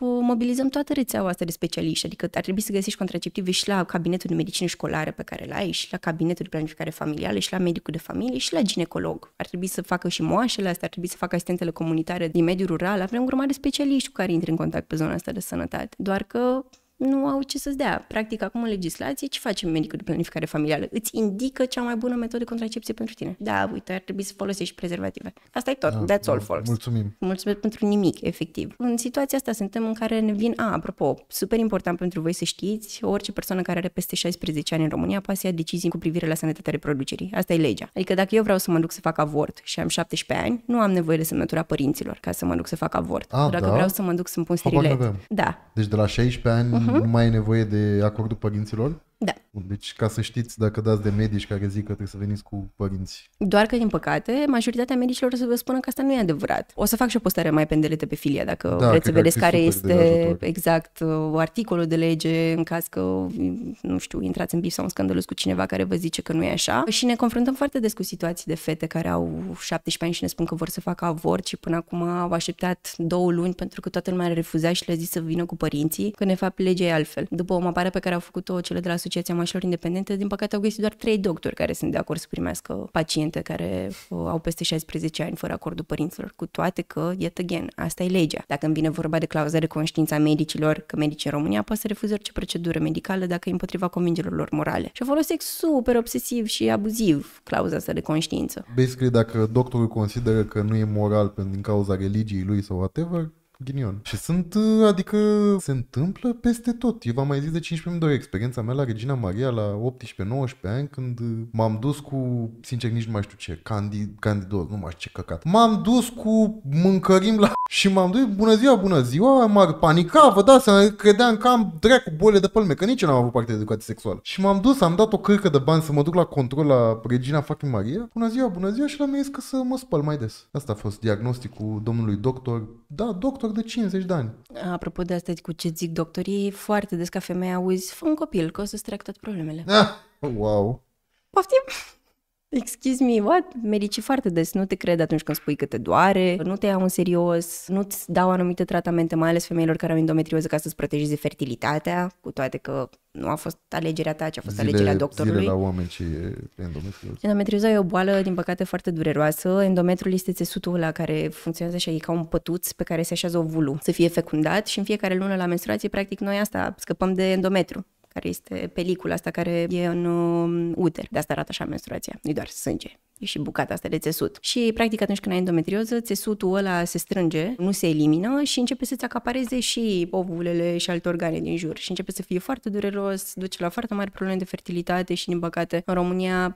mobilizăm toată rețeaua asta de specialiști, adică ar trebui să găsești contraceptive și la cabinetul de medicină școlară pe care l-ai, și la cabinetul de planificare familială, și la medicul de familie, și la ginecolog. Ar trebui să facă și moașele astea, ar trebui să facă asistentele comunitare din mediul rural, avem o grămadă de specialiști cu care intri în contact pe zona asta de sănătate. Doar că nu au ce să-ți dea. Practic, acum în legislație, ce face medicul de planificare familială? Îți indică cea mai bună metodă de contracepție pentru tine. Da, uite, ar trebui să folosești prezervative. Asta e tot. Da, That's da, all, folks. Mulțumim. Mulțumesc pentru nimic, efectiv. În situația asta suntem în care ne vin... A, apropo, super important pentru voi să știți, orice persoană care are peste șaisprezece ani în România poate să ia decizii cu privire la sănătatea reproducerii. Asta e legea. Adică dacă eu vreau să mă duc să fac avort și am șaptesprezece ani, nu am nevoie de semnătura părinților ca să mă duc să fac avort. A, dacă da? Vreau să mă duc să-mi pun sterilet. Da. Deci de la șaisprezece ani... Nu mai e nevoie de acordul părinților? Da. Deci, ca să știți dacă dați de medici care zic că trebuie să veniți cu părinți. Doar că, din păcate, majoritatea medicilor o să vă spună că asta nu e adevărat. O să fac și o postare mai pendelete pe Filia, dacă da, vreți să vedeți care este exact articolul de lege, în caz că, nu știu, intrați în bif sau în scandalul cu cineva care vă zice că nu e așa. Și ne confruntăm foarte des cu situații de fete care au șaptesprezece ani și ne spun că vor să facă avort și până acum au așteptat două luni pentru că toată lumea le refuzea și le-a zis să vină cu părinții, când, de fapt, legea e altfel. După o mapare pe care au făcut-o cele de la Asociația Mașilor Independente, din păcate au găsit doar trei doctori care sunt de acord să primească paciente care au peste șaisprezece ani fără acordul părinților, cu toate că, yet again, asta e legea. Dacă îmi vine vorba de clauza de conștiință a medicilor, că medicii în România pot să refuze orice procedură medicală dacă e împotriva convingerilor lor morale. Și folosesc super obsesiv și abuziv clauza asta de conștiință. Basically, dacă doctorul consideră că nu e moral pentru din cauza religiei lui sau whatever, ghinion. Și sunt, adică, se întâmplă peste tot. Eu v-am mai zis de cincisprezece mii de ori experiența mea la Regina Maria la optsprezece nouăsprezece ani, când m-am dus cu, sincer, nici nu mai știu ce, candid, candidor, nu mai știu ce căcat. M-am dus cu mâncărim la... și m-am dus, bună ziua, bună ziua, m-ar panica, vă dați seama, credeam că am dracu boile de pălme, că nici n-am avut parte de educație sexuală. Și m-am dus, am dat o cârcă de bani să mă duc la control la Regina fucking Maria. Bună ziua, bună ziua, și la mine că să mă spăl mai des. Asta a fost diagnosticul domnului doctor. Da, doctor de cincizeci de ani. Apropo de asta, cu ce zic doctorii, foarte des ca femeia auzi, fă un copil, că o să-ți trec toate problemele. Ah, wow. Poftim? Excuse me, what? Medicii foarte des nu te cred atunci când spui că te doare, nu te iau în serios, nu-ți dau anumite tratamente, mai ales femeilor care au endometrioză, ca să-ți protejeze fertilitatea, cu toate că nu a fost alegerea ta, ci a fost zile, alegerea doctorului. Zile la oameni ce e endometrioză. Endometrioza e o boală, din păcate, foarte dureroasă. Endometrul este țesutul ăla care funcționează așa, e ca un pătuț pe care se așează ovulul să fie fecundat și în fiecare lună la menstruație, practic, noi asta scăpăm de endometru, care este pelicula asta care e în uh, uter. De asta arată așa menstruația, nu-i doar sânge, e și bucata asta de țesut. Și practic atunci când ai endometrioză, țesutul ăla se strânge, nu se elimină și începe să-ți acapareze și ovulele și alte organe din jur. Și începe să fie foarte dureros, duce la foarte mari probleme de fertilitate și, din păcate, în România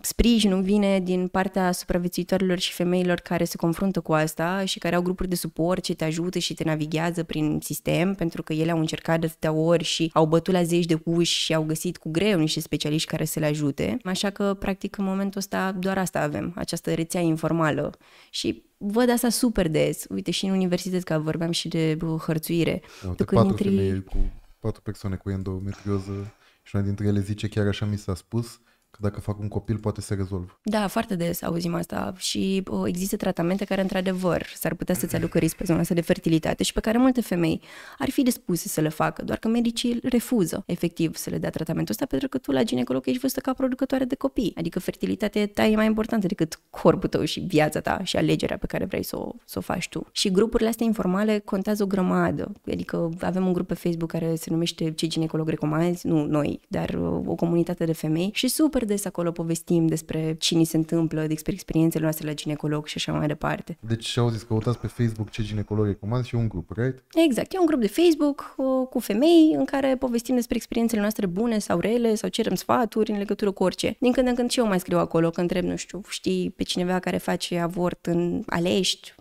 sprijinul vine din partea supraviețuitorilor și femeilor care se confruntă cu asta și care au grupuri de suport ce te ajută și te navighează prin sistem, pentru că ele au încercat de atâtea ori și au bătut la zeci de uși și au găsit cu greu niște specialiști care să le ajute. Așa că, practic, în momentul ăsta doar asta avem, această rețea informală. Și văd asta super des. Uite, și în universități, că vorbeam și de hărțuire. Uite, tu când patru, intri... cu, patru persoane cu endometrioză și una dintre ele zice, chiar așa mi s-a spus, că dacă fac un copil poate se rezolvă. Da, foarte des auzim asta și uh, există tratamente care, într-adevăr, s-ar putea să-ți aducă risc pe zona asta de fertilitate și pe care multe femei ar fi dispuse să le facă, doar că medicii refuză, efectiv, să le dea tratamentul ăsta, pentru că tu la ginecolog ești văzută ca producătoare de copii. Adică fertilitatea ta e mai importantă decât corpul tău și viața ta și alegerea pe care vrei să o, să o faci tu. Și grupurile astea informale contează o grămadă. Adică avem un grup pe Facebook care se numește Ce ginecolog recomanzi? Nu noi, dar uh, o comunitate de femei și super des acolo povestim despre ce ni se întâmplă, despre experiențele noastre la ginecolog și așa mai departe. Deci au zis că căutați pe Facebook Ce ginecolog recomand și e un grup, right? Exact, e un grup de Facebook cu femei în care povestim despre experiențele noastre bune sau rele sau cerem sfaturi în legătură cu orice. Din când în când și eu mai scriu acolo că întreb, nu știu, știi pe cineva care face avort în Alești,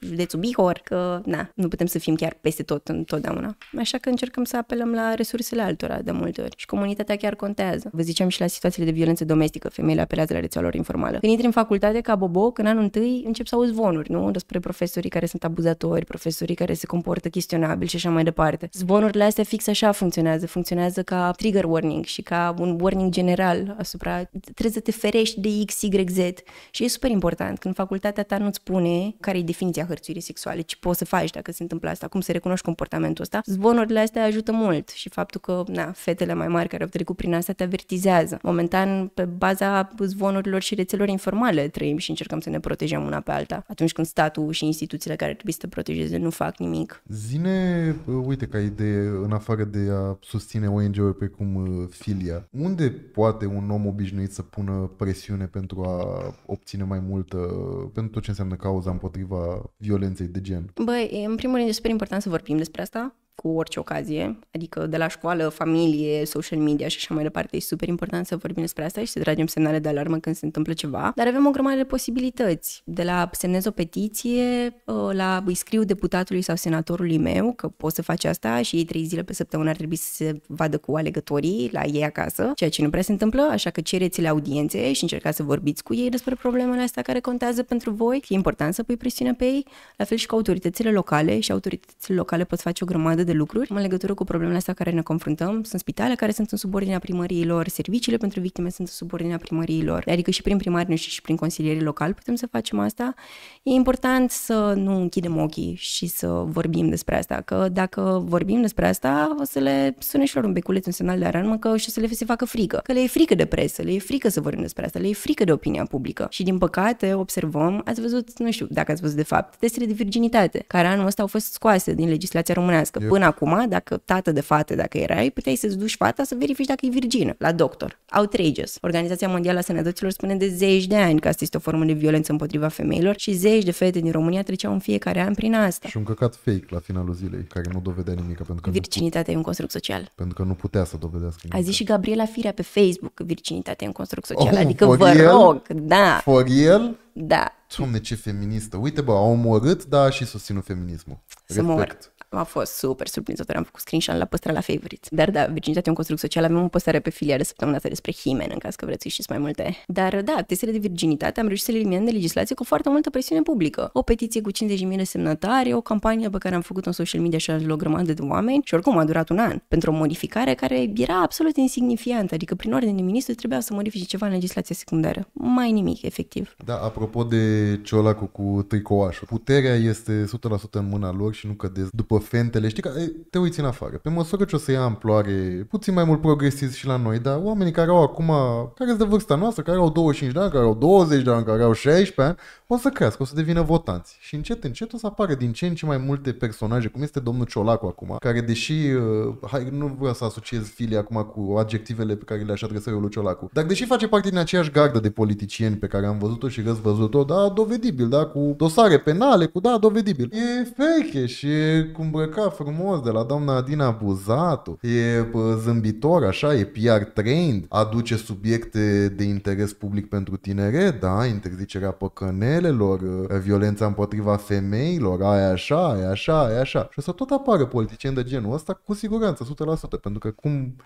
județul Bihor, că na, nu putem să fim chiar peste tot întotdeauna. Așa că încercăm să apelăm la resursele altora de multe ori și comunitatea chiar contează. Vă ziceam și la situațiile de violență domestică, femeile apelează la rețeaua lor informală. Când intri în facultate ca boboc, în anul întâi încep să auzi zvonuri, nu? Despre profesorii care sunt abuzatori, profesorii care se comportă chestionabil și așa mai departe. Zvonurile astea fix așa funcționează, funcționează ca trigger warning și ca un warning general asupra, trebuie să te ferești de X, Y, Z. Și e super important când facultatea ta nu-ți spune care e definiția hărțuirii sexuale, ce poți să faci dacă se întâmplă asta, cum să recunoști comportamentul ăsta. Zvonurile astea ajută mult și faptul că, na, fetele mai mari care au trecut prin asta te avertizează. Momentan, pe baza zvonurilor și rețelor informale trăim și încercăm să ne protejăm una pe alta atunci când statul și instituțiile care trebuie să te protejeze nu fac nimic. Zine, uite, ca idee, în afară de a susține O N G-uri precum Filia, unde poate un om obișnuit să pună presiune pentru a obține mai multă, pentru tot ce înseamnă cauza împotriva violenței de gen? Băi, în primul rând e super important să vorbim despre asta, cu orice ocazie, adică de la școală, familie, social media și așa mai departe. E super important să vorbim despre asta și să tragem semnale de alarmă când se întâmplă ceva, dar avem o grămadă de posibilități, de la semnez o petiție, la îi scriu deputatului sau senatorului meu că poți să faci asta și ei trei zile pe săptămână ar trebui să se vadă cu alegătorii la ei acasă, ceea ce nu prea se întâmplă, așa că cereți-le audiențe și încercați să vorbiți cu ei despre problemele astea care contează pentru voi. E important să pui presiune pe ei, la fel și cu autoritățile locale și autoritățile locale pot face o grămadă de lucruri în legătură cu problemele astea care ne confruntăm. Sunt spitale care sunt în subordinea primăriilor, serviciile pentru victime sunt în subordinea primăriilor, adică și prin primari și prin consilierii locali putem să facem asta. E important să nu închidem ochii și să vorbim despre asta, că dacă vorbim despre asta o să le sune și lor un beculeț, un semnal de alarmă, că și o să le se facă frică, că le e frică de presă, le e frică să vorbim despre asta, le e frică de opinia publică. Și din păcate observăm, ați văzut, nu știu dacă ați văzut de fapt, testele de virginitate, care anul ăsta au fost scoase din legislația românească. Eu... Până acum, dacă tată de fată, dacă erai, puteai să-ți duci fata să verifici dacă e virgină, la doctor. Outrageous. Organizația Mondială a Sănătăților spune de zeci de ani că asta este o formă de violență împotriva femeilor și zeci de fete din România treceau în fiecare an prin asta. Și un căcat fake la finalul zilei, care nu dovedea nimic, pentru că virginitatea nu... e un construct social. Pentru că nu putea să dovedească nimic. A zis și Gabriela Firea pe Facebook că virginitatea e un construct social. Oh, adică vă el? rog, da. For real? Da. Doamne, ce feministă. Uite, bă, a omorât, dar și susținut feminismul. Respect. A fost super surprinzător, am făcut screenshot, l-a păstrat la favorites. Dar da, virginitatea e un construct social, avem o postare pe filia de săptămâna asta despre himen, în caz că vreți să știți mai multe. Dar da, testele de virginitate am reușit să le eliminăm de legislație cu foarte multă presiune publică. O petiție cu cincizeci de mii de semnătari, o campanie pe care am făcut-o în social media și a luat grămadă de oameni și oricum a durat un an pentru o modificare care era absolut insignifiantă, adică prin ordine de ministru trebuia să modifice ceva în legislația secundară. Mai nimic, efectiv. Da, apropo de ciolacul cu tricoașul, puterea este o sută la sută în mâna lor și nu cădeți după fentele, știi, că te uiți în afară. Pe măsură ce o să ia amploare, puțin mai mult progresiv și la noi, dar oamenii care au acum, care sunt de vârsta noastră, care au douăzeci și cinci de ani, care au douăzeci de ani, care au șaisprezece ani, o să crească, o să devină votanți. Și încet, încet o să apară din ce în ce mai multe personaje, cum este domnul Ciolacu acum, care deși, hai, nu vreau să asociez filia acum cu adjectivele pe care le-aș adresa eu lui Ciolacu, dar deși face parte din aceeași gardă de politicieni pe care am văzut-o și răzvăzut-o, da, dovedibil, da, cu dosare penale, cu da, dovedibil. E fake și e cu îmbrăca frumos de la doamna Adina Buzatu, e zâmbitor, așa, e P R trained, aduce subiecte de interes public pentru tinere, da, interzicerea păcănelelor, violența împotriva femeilor, aia așa, aia așa, aia așa. Și o să tot apară politicieni de genul ăsta cu siguranță, o sută la sută, pentru că cum...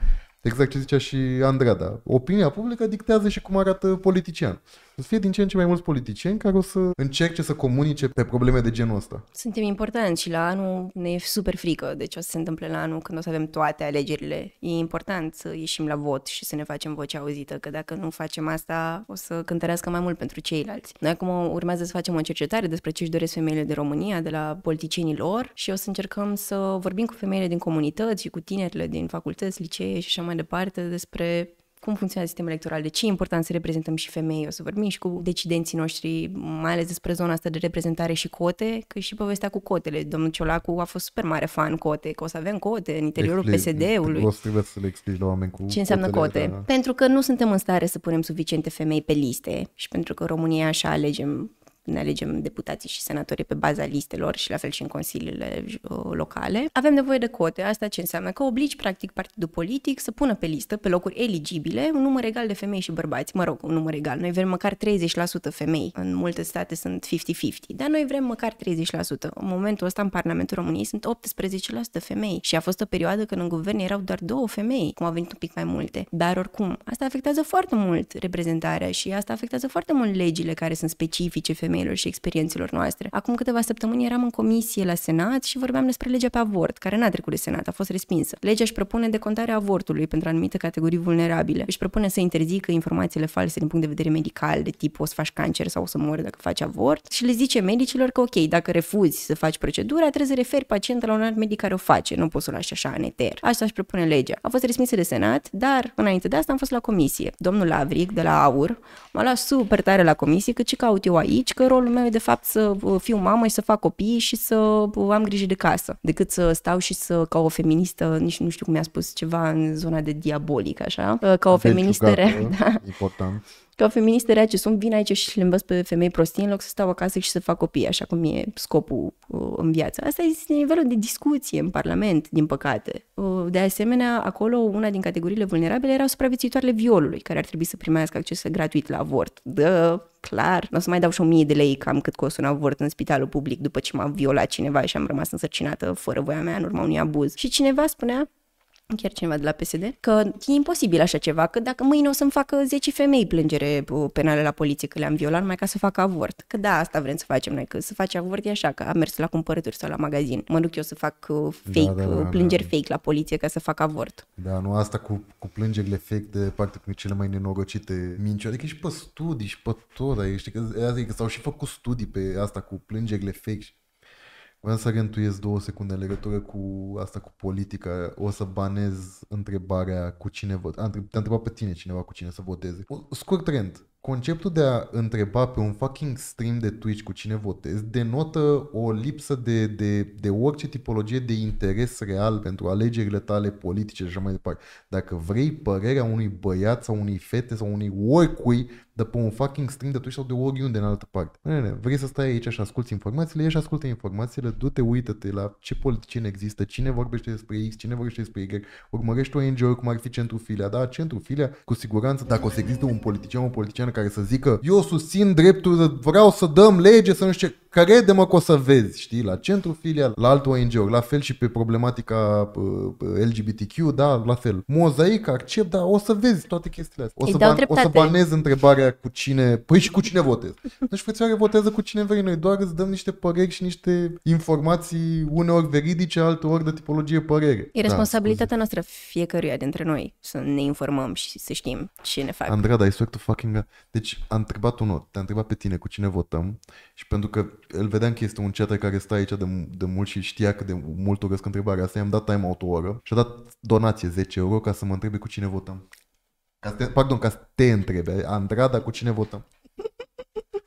Exact ce zicea și Andrada. Opinia publică dictează și cum arată politician. O să fie din ce în ce mai mulți politicieni care o să încerce să comunice pe probleme de genul ăsta. Suntem importanți și la anul ne e super frică. Deci o să se întâmple la anul când o să avem toate alegerile. E important să ieșim la vot și să ne facem vocea auzită, că dacă nu facem asta o să cântărească mai mult pentru ceilalți. Noi acum urmează să facem o cercetare despre ce își doresc femeile de România, de la politicienii lor, și o să încercăm să vorbim cu femeile din comunități și cu tinerile din facultăți, licee și așa mai departe despre cum funcționează sistemul electoral, de ce e important să reprezentăm și femei. O să vorbim și cu decidenții noștri, mai ales despre zona asta de reprezentare și cote, că și povestea cu cotele. Domnul Ciolacu a fost super mare fan cote, că o să avem cote în interiorul P S D-ului. O să trebuie să le explici la oameni cu ce înseamnă cote. Da. Pentru că nu suntem în stare să punem suficiente femei pe liste și pentru că România așa alegem ne alegem deputații și senatorii pe baza listelor și la fel și în consiliile locale. Avem nevoie de cote. Asta ce înseamnă? Că obligi practic partidul politic să pună pe listă, pe locuri eligibile, un număr egal de femei și bărbați. Mă rog, un număr egal. Noi vrem măcar treizeci la sută femei. În multe state sunt cincizeci cincizeci, dar noi vrem măcar treizeci la sută. În momentul ăsta în Parlamentul României sunt optsprezece la sută femei și a fost o perioadă când în guvern erau doar două femei, cum au venit un pic mai multe. Dar oricum, asta afectează foarte mult reprezentarea și asta afectează foarte mult legile care sunt specifice femei și experiențelor noastre. Acum câteva săptămâni eram în comisie la Senat și vorbeam despre legea pe avort, care n-a trecut de Senat, a fost respinsă. Legea își propune decontarea avortului pentru anumite categorii vulnerabile. Își propune să interzică informațiile false din punct de vedere medical, de tip o să faci cancer sau o să mori dacă faci avort, și le zice medicilor că ok, dacă refuzi să faci procedura, trebuie să referi pacientul la un alt medic care o face, nu poți să o lași așa în eter. Asta își propune legea. A fost respinsă de Senat, dar înainte de asta am fost la comisie. Domnul Lavric de la AUR m-a luat super tare la comisie, că ce caut eu aici, că rolul meu e de fapt să fiu mamă și să fac copii și să am grijă de casă, decât să stau și să, ca o feministă, nici nu știu cum mi-a spus, ceva în zona de diabolic, așa, ca o feministă, da, important. Că feministele aia ce sunt, vin aici și le învăț pe femei prostii în loc să stau acasă și să fac copii, așa cum e scopul uh, în viață. Asta este nivelul de discuție în Parlament, din păcate. Uh, de asemenea, acolo una din categoriile vulnerabile erau supraviețuitoarele violului, care ar trebui să primească acces gratuit la avort. Dă, clar, nu o să mai dau și o mie de lei cam cât costă un avort în spitalul public după ce m-a violat cineva și am rămas însărcinată fără voia mea în urma unui abuz. Și cineva spunea, chiar cineva de la P S D, că e imposibil așa ceva, că dacă mâine o să-mi facă zece femei plângere penale la poliție că le-am violat numai ca să facă avort. Că da, asta vrem să facem noi, că să faci avort e așa, că am mers la cumpărături sau la magazin. Mă duc eu să fac fake, da, da, da, plângeri da, da. fake la poliție ca să fac avort. Da, nu asta cu, cu plângerile fake de parte cu cele mai nenorocite minciuni. Adică și pe studii și pe tot, adică s-au și făcut studii pe asta cu plângerile fake. Vreau să rentuiesc două secunde în legătură cu asta cu politica. O să banez întrebarea cu cine votez. Te-a întrebat pe tine cineva cu cine să voteze. O, scurt rent. Conceptul de a întreba pe un fucking stream de Twitch cu cine votezi denotă o lipsă de, de, de orice tipologie de interes real pentru alegerile tale politice și așa mai departe. Dacă vrei părerea unui băiat sau unei fete sau unui oricui de pe un fucking stream de Twitch sau de oriunde în altă parte. Ne, ne, vrei să stai aici și asculti informațiile, ieși ascultă informațiile, du-te, uită-te la ce politicieni există, cine vorbește despre X, cine vorbește despre Y, urmărești O N G-uri cum ar fi Centru Filia. Da, Centru Filia, cu siguranță, dacă o să existe un politician, o politiciană care să zică eu susțin dreptul, vreau să dăm lege, să nu știu ce, crede-mă că o să vezi, știi, la Centru Filia, la alt O N G-uri, la fel și pe problematica L G B T Q, da, la fel. Mozaic, accept, da, o să vezi toate chestiile astea. O să, ban- o să banez întrebarea cu cine, păi și cu cine votez. Deci, frățioare, votează cu cine vrei, noi doar îți dăm niște păreri și niște informații uneori veridice, alteori de tipologie părere. E responsabilitatea da, noastră fiecăruia dintre noi să ne informăm și să știm ce ne fac. Andrada, I swear to fucking... Deci, am întrebat un not, te-am întrebat pe tine cu cine votăm și pentru că îl vedeam că este un chatter care stă aici de, de mult și știa că de mult urăsc întrebarea asta, i-am dat time-out o oră și a dat donație zece euro ca să mă întrebe cu cine votăm. Ca te, pardon, ca să te întrebe, Andrada, cu cine votăm.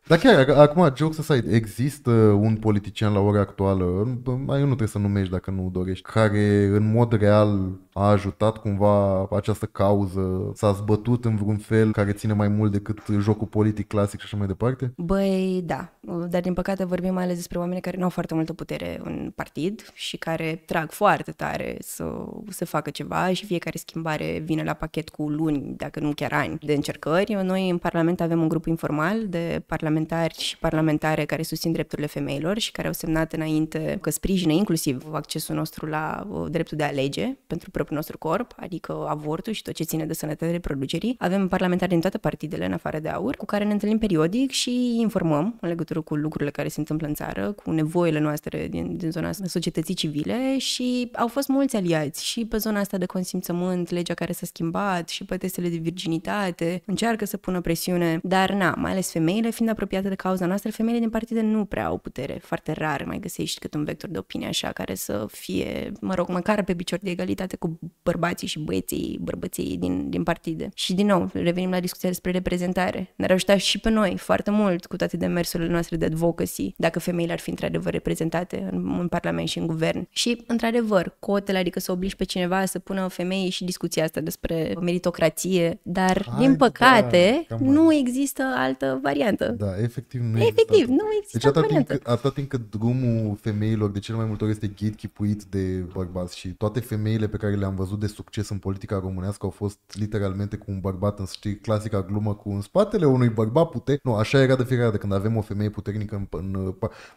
Dar chiar, acum, jokes aside, există un politician la ora actuală, eu nu trebuie să numești dacă nu dorești, care în mod real a ajutat cumva această cauză, s-a zbătut în vreun fel care ține mai mult decât jocul politic clasic și așa mai departe? Băi, da, dar din păcate vorbim mai ales despre oameni care nu au foarte multă putere în partid și care trag foarte tare să, să facă ceva și fiecare schimbare vine la pachet cu luni, dacă nu chiar ani, de încercări. Noi în Parlament avem un grup informal de parlamentari și parlamentare care susțin drepturile femeilor și care au semnat înainte că sprijină inclusiv accesul nostru la dreptul de a alege pentru nostru corp, adică avortul și tot ce ține de sănătatea reproducerii. Avem parlamentari din toate partidele, în afară de AUR, cu care ne întâlnim periodic și informăm în legătură cu lucrurile care se întâmplă în țară, cu nevoile noastre din, din zona societății civile și au fost mulți aliați și pe zona asta de consimțământ, legea care s-a schimbat și pe testele de virginitate, încearcă să pună presiune, dar na, mai ales femeile, fiind apropiate de cauza noastră, femeile din partide nu prea au putere, foarte rar mai găsești cât un vector de opinie așa care să fie, mă rog, măcar pe picior de egalitate cu bărbații și băieții, bărbății din, din partide. Și din nou, revenim la discuția despre reprezentare. Ne-ar ajuta și pe noi foarte mult cu toate demersurile noastre de advocacy, dacă femeile ar fi într-adevăr reprezentate în, în Parlament și în guvern. Și, într-adevăr, cotele, adică să obligi pe cineva să pună femei și discuția asta despre meritocrație, dar, hai, din păcate, da, nu există altă variantă. Da, efectiv nu există. Efectiv, nu există altă variantă. Deci, atâta timp cât drumul femeilor de cele mai multe ori este gatekeep-uit de bărbați și toate femeile pe care le-am văzut de succes în politica românească au fost literalmente cu un bărbat în, știi, clasica glumă cu în spatele unui bărbat puternic. Nu, așa era de fiecare dată când avem o femeie puternică în... în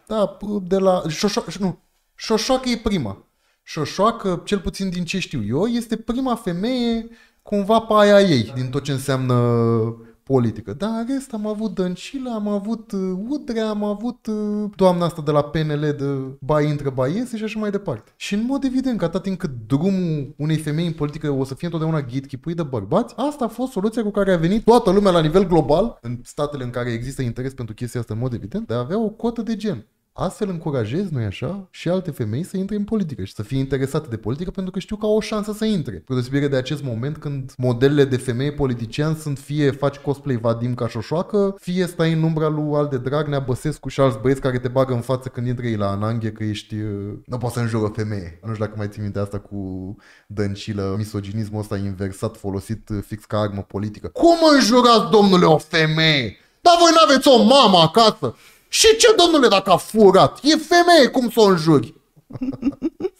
da, de la... Șoșo- nu, Șoșoacă e prima. Șoșoacă, cel puțin din ce știu eu, este prima femeie cumva pe aia ei, din tot ce înseamnă politică. Dar în rest am avut Dăncilă, am avut Udrea, am avut doamna asta de la P N L de ba intră, ba iese și așa mai departe. Și în mod evident că atât timp cât drumul unei femei în politică o să fie întotdeauna ghidchipuit de bărbați, asta a fost soluția cu care a venit toată lumea la nivel global, în statele în care există interes pentru chestia asta în mod evident, de a avea o cotă de gen. Astfel încurajez, nu-i așa, și alte femei să intre în politică și să fie interesate de politică pentru că știu că au o șansă să intre. Spre deosebire de acest moment când modelele de femei politician sunt fie faci cosplay Vadim ca șoșoacă, fie stai în umbra lui Al de Dragnea, Băsescu și alți băieți care te bagă în față când intri la Ananghe că ești... nu poți să înjură femeie. Nu știu dacă mai ții minte asta cu Dăncilă, misoginismul ăsta inversat folosit fix ca armă politică. Cum înjurați, domnule, o femeie? Dar voi n-aveți o mamă acasă! Și ce, domnule, dacă a furat? E femeie, cum să o înjuri?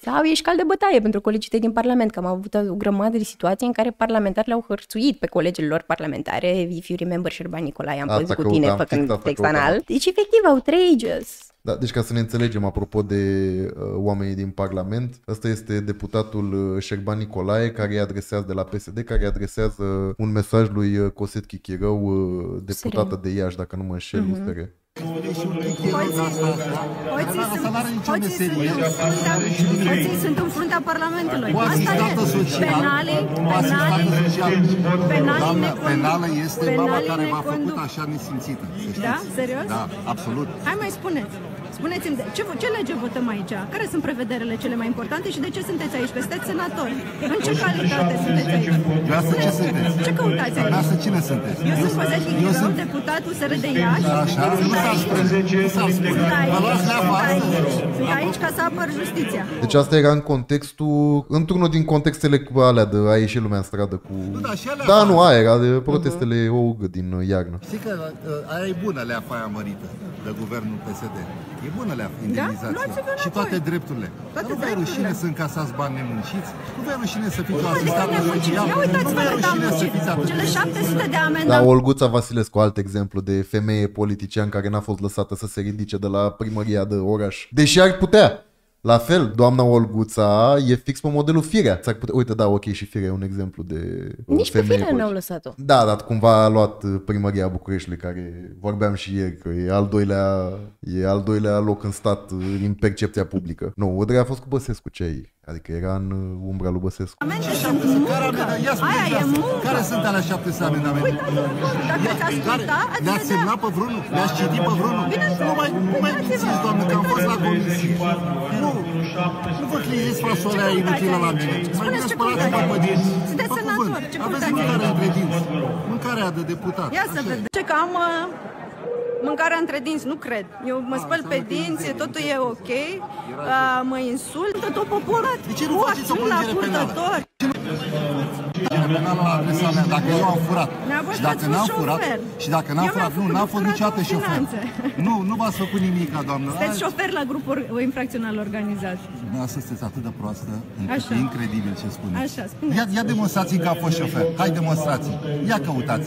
Sau ești cal de bătaie pentru colegii din Parlament, că am avut o grămadă de situații în care parlamentari le-au hărțuit pe colegii lor parlamentare. If you remember, Șerban Nicolae, am văzut cu tine făcând text anal. Deci, efectiv, outrageous. Da, deci ca să ne înțelegem apropo de uh, oamenii din Parlament, ăsta este deputatul Șerban Nicolae care îi adresează de la P S D, care îi adresează un mesaj lui Coset Chichirău, uh, deputată de Iași, dacă nu mă înșel, uh-huh. U S R. Hoții sunt în fruntea Parlamentului. Penală este mama care m-a făcut așa nesimțită. Da? Serios? Da, absolut. Hai mai spuneți. Spuneți-mi, ce, ce lege votăm aici? Care sunt prevederile cele mai importante și de ce sunteți aici? Că sunteți senatori. În ce calitate sunteți aici? Lasă ce sunteți? Ce căutați aici? Lasă cine sunteți? Eu sunt Coset Chichirău, deputatul S R de Iași. Sunt aici ca să apăr justiția. Deci asta era în contextul, într-unul din contextele cu alea de a ieși lumea în stradă cu... Da, nu, aia era de protestele O U G din iarnă. Știi că aia e bună, leafa aia mărită de guvernul P S D. E bună leafa, indemnizația și toate drepturile. Nu vei rușine să încasați bani nemunciți, nu vei rușine să fiți asistat judicial, nu vei rușine să fiți atât. Cele șapte sute de amendă. Dar Olguța Vasilescu, alt exemplu de femeie politician care n-a fost lăsată să se ridice de la primăria de oraș, deși ar putea. La fel, doamna Olguța e fix pe modelul Firea. Uite, da, ok, și Firea e un exemplu de... Nici pe Firea n-au lăsat-o. Da, dar cumva a luat primăria Bucureștiului, care vorbeam și ieri, că e al doilea, e al doilea loc în stat din percepția publică. Nu, Udrea a fost cu Băsescu, ce ai? Adică era în umbra lui Băsescu. Aia e muncă. Care sunt alea șapte sute amendamente? Dacă ați asculta, ați vedea. Le-ați semnat pe vreunul? Le-ați citit pe vreunul? Nu mai mințiți, doamne, că am fost la comisie. Nu, nu vă cliziți fasolea inutilă la mine. Spuneți ce căutați. Sunteți senator, ce căutați. Aveți mâncarea între dinți, mâncarea de deputat. Ia să vedem. Ce că am... Mâncarea între dinți, nu cred. Eu mă spăl pe dinți, totul e ok, mă insult, tot poporat. Nu acțiuni la purtători. Dacă eu am furat și dacă n-am furat, și dacă n-am furat, nu, n-am fost niciodată șofer. Nu, nu v-ați făcut nimic, doamnă. Sunteți șofer la grupuri infracțional organizat. Dumneavoastră sunteți atât de proastă, e incredibil ce spuneți. Ia demonstrații că a fost șofer. Hai demonstrații. Ia căutați.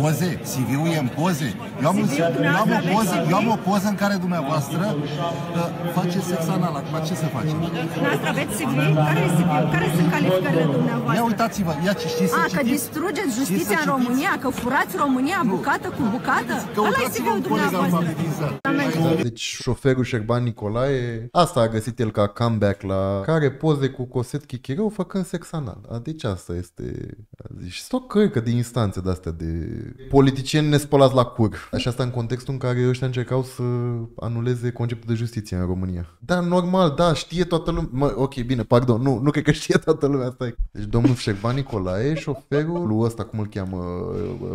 Poze. C V-ul e în poze. Eu am, un, eu, am o poză, eu am o poză în care dumneavoastră uh, faceți sex anal. Acum ce să facem? Dumneavoastră aveți C V? Care, care sunt calificările dumneavoastră? Ia uitați-vă, ia ce știți să citiți. A, că distrugeți justiția în România, că furați România nu. bucată cu bucată? Ăla e C V-ul dumneavoastră. Deci șoferul Șerban Nicolae, asta a găsit el ca comeback la care poze cu Coset Chichirău făcând sex anal. A, deci asta este... Și s-o cărcă de instanțe de-astea de politicieni nespălați la cur. Așa asta în contextul în care ăștia încercau să anuleze conceptul de justiție în România. Da, normal, da, știe toată lumea. Mă, ok, bine, pardon, nu, nu cred că știe toată lumea asta. Deci domnul Șerban Nicolae, șoferul lui ăsta, cum îl cheamă,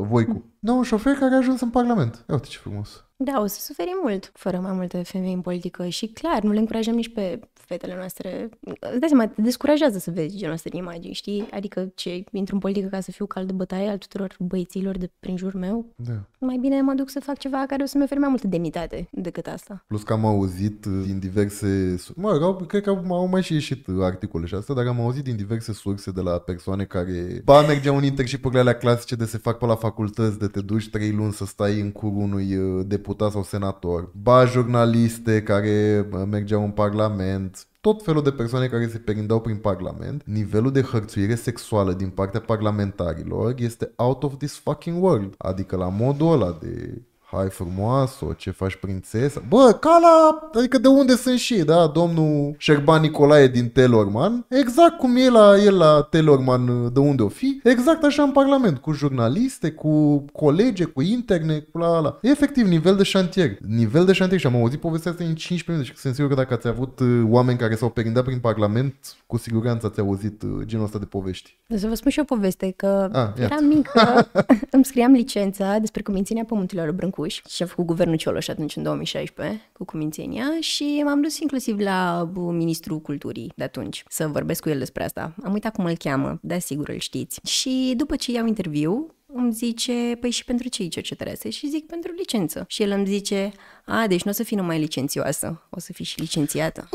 Voicu. Da, un șofer care a ajuns în Parlament. Ia uite ce frumos. Da, o să suferim mult fără mai multe femei în politică și clar, nu le încurajăm nici pe fetele noastre. Îți dai seama, te descurajează să vezi genul ăsta de imagini, știi? Adică ce, intru în politică ca să fiu cal de bătaie al tuturor băieților de prin jur meu. Da. Mai bine mă duc să fac ceva care o să-mi ofere mai multă demnitate decât asta. Plus că am auzit din diverse... Mă, cred că au mai și ieșit articole și asta, dar am auzit din diverse surse de la persoane care... Ba, mergeau în intership-urile alea clasice de se fac pe la facultăți, de te duci trei luni să stai în curul unui deputat sau senator, ba jurnaliste care mergeau în Parlament, tot felul de persoane care se perindeau prin Parlament. Nivelul de hărțuire sexuală din partea parlamentarilor este out of this fucking world, adică la modul ăla de... hai frumoasă, ce faci prințesă? Bă, ca la... adică de unde sunt și, da? Domnul Șerban Nicolae din Telorman, exact cum e la el la Telorman, de unde o fi, exact așa în Parlament, cu jurnaliste, cu colege, cu interne, cu la la. Efectiv, nivel de șantier. Nivel de șantier. Și am auzit povestea asta în cincisprezece minute și sunt sigur că dacă ați avut oameni care s-au perindat prin Parlament, cu siguranță ați auzit genul ăsta de povești. Să vă spun și o poveste, că A, eram mică, îmi scriam licența despre cumințenia pământelor Brâncuși, și am făcut guvernul Cioloș atunci în două mii șaisprezece cu cumințenia și m-am dus inclusiv la ministrul culturii de atunci să vorbesc cu el despre asta. Am uitat cum îl cheamă, dar sigur îl știți. Și după ce iau interviu, îmi zice, păi și pentru ce îi cercetărează? Și zic, pentru licență. Și el îmi zice, a, deci nu o să fii numai licențioasă, o să fii și licențiată.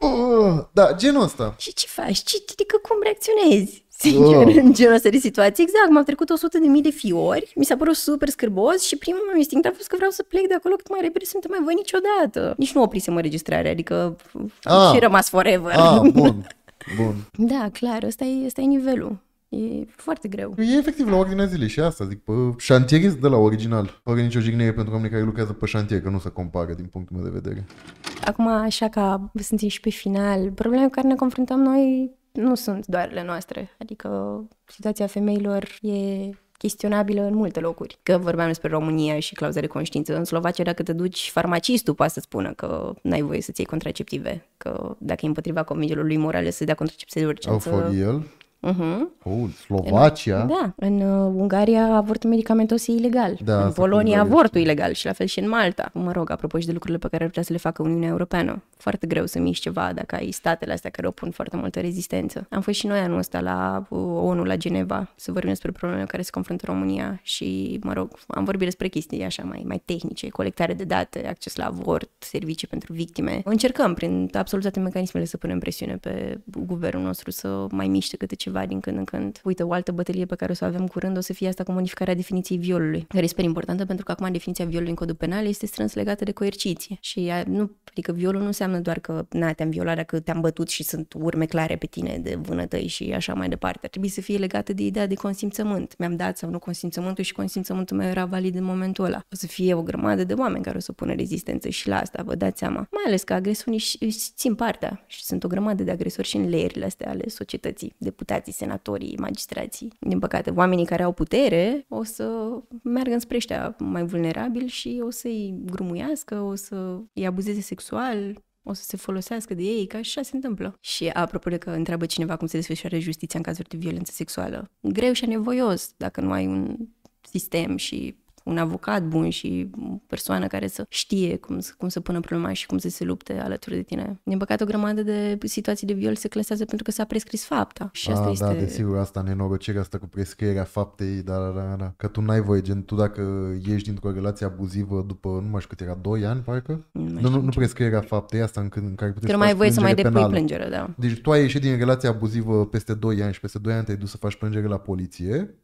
Uh, da, genul ăsta. Și ce faci? Ce, adică cum reacționezi? Sincer, oh. În genul ăsta de situații. Exact, m-am trecut o sută de mii de fiori, mi s-a părut super scârbos și primul meu instinct a fost că vreau să plec de acolo cât mai repede să nu te mai văd niciodată. Nici nu oprisem înregistrarea, adică ah. și rămas forever. Ah, bun, bun. Da, clar, ăsta e, ăsta e nivelul. E foarte greu. E efectiv la ordinea zilei și asta, zic, pă, șantierist de la original. Fără nicio jignire pentru oamenii care lucrează pe șantier, că nu se compară din punctul meu de vedere. Acum, așa ca suntem și pe final, problemele cu care ne confruntăm noi nu sunt doar ale noastre. Adică situația femeilor e chestionabilă în multe locuri. Că vorbeam despre România și clauza de conștiință. În Slovacia, dacă te duci, farmacistul poate să spună că n-ai voie să-ți iei contraceptive. Că dacă e împotriva convingerilor lui Morales să-i dea contraceptive de urgență... Au fost el? Uhum. Oh, Slovacia. În, da, în uh, Ungaria avortul medicamentos e ilegal, da, în Polonia avortul ilegal și la fel și în Malta. Mă rog, apropo și de lucrurile pe care ar putea să le facă Uniunea Europeană. Foarte greu să miști ceva dacă ai statele astea care opun foarte multă rezistență. Am fost și noi anul ăsta la O N U, la Geneva, să vorbim despre problemele care se confruntă România și, mă rog, am vorbit despre chestii așa mai, mai tehnice, colectare de date, acces la avort, servicii pentru victime. Încercăm prin absolut toate mecanismele să punem presiune pe guvernul nostru să mai miște câte ceva din când în când. Uite, o altă bătălie pe care o să o avem curând o să fie asta cu modificarea definiției violului, care e super importantă pentru că acum definiția violului în codul penal este strâns legată de coerciție. Și ea, nu, adică violul nu înseamnă doar că na, te-am violat dacă te-am bătut și sunt urme clare pe tine de vânătăi și așa mai departe. Ar trebui să fie legată de ideea de consimțământ. Mi-am dat sau nu consimțământul și consimțământul meu era valid în momentul ăla. O să fie o grămadă de oameni care o să pună rezistență și la asta, vă dați seama. Mai ales că agresorii își țin partea și sunt o grămadă de agresori și în layerile astea ale societății. De deputații, senatorii, magistrații. Din păcate, oamenii care au putere o să meargă înspre ăștia mai vulnerabili și o să-i grumuiască, o să-i abuzeze sexual, o să se folosească de ei, ca așa se întâmplă. Și apropo de că întreabă cineva cum se desfășoară justiția în cazuri de violență sexuală. Greu și nevoios dacă nu ai un sistem și un avocat bun și o persoană care să știe cum, cum să pună problema și cum să se lupte alături de tine. Din păcate, o grămadă de situații de viol se clasează pentru că s-a prescris fapta. Și asta A, este... Da, desigur, asta, nenorocirea asta cu prescrierea faptei, da, da, da, da. Că tu n-ai voie, gen, tu dacă ieși dintr-o relație abuzivă după, nu mai știu cât era, doi ani, parcă? Nu, nu, nu, nu prescrierea faptei, asta în, în care puteți că nu mai ai voie să mai depui plângere, da. Deci tu ai ieșit din relația abuzivă peste doi ani și peste doi ani te-ai dus să faci plângere la poliție.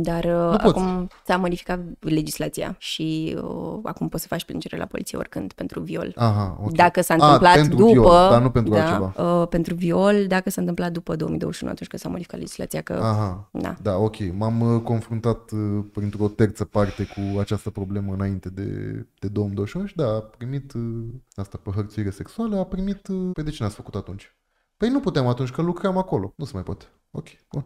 Dar uh, acum s-a modificat legislația și uh, acum poți să faci plângere la poliție oricând pentru viol. Aha, okay. Dacă s-a întâmplat A, după viol, dar nu pentru, da, uh, pentru viol, dacă s-a întâmplat după două mii douăzeci și unu, atunci când s-a modificat legislația că... Aha, da. Da, ok. M-am confruntat uh, printr-o terță parte cu această problemă înainte de, de două mii douăzeci și unu și da, a primit uh, asta pe hărțuire sexuală, a primit... Uh, păi de ce n-ați făcut atunci? Păi nu puteam atunci că lucram acolo. Nu se mai poate. Ok, bun.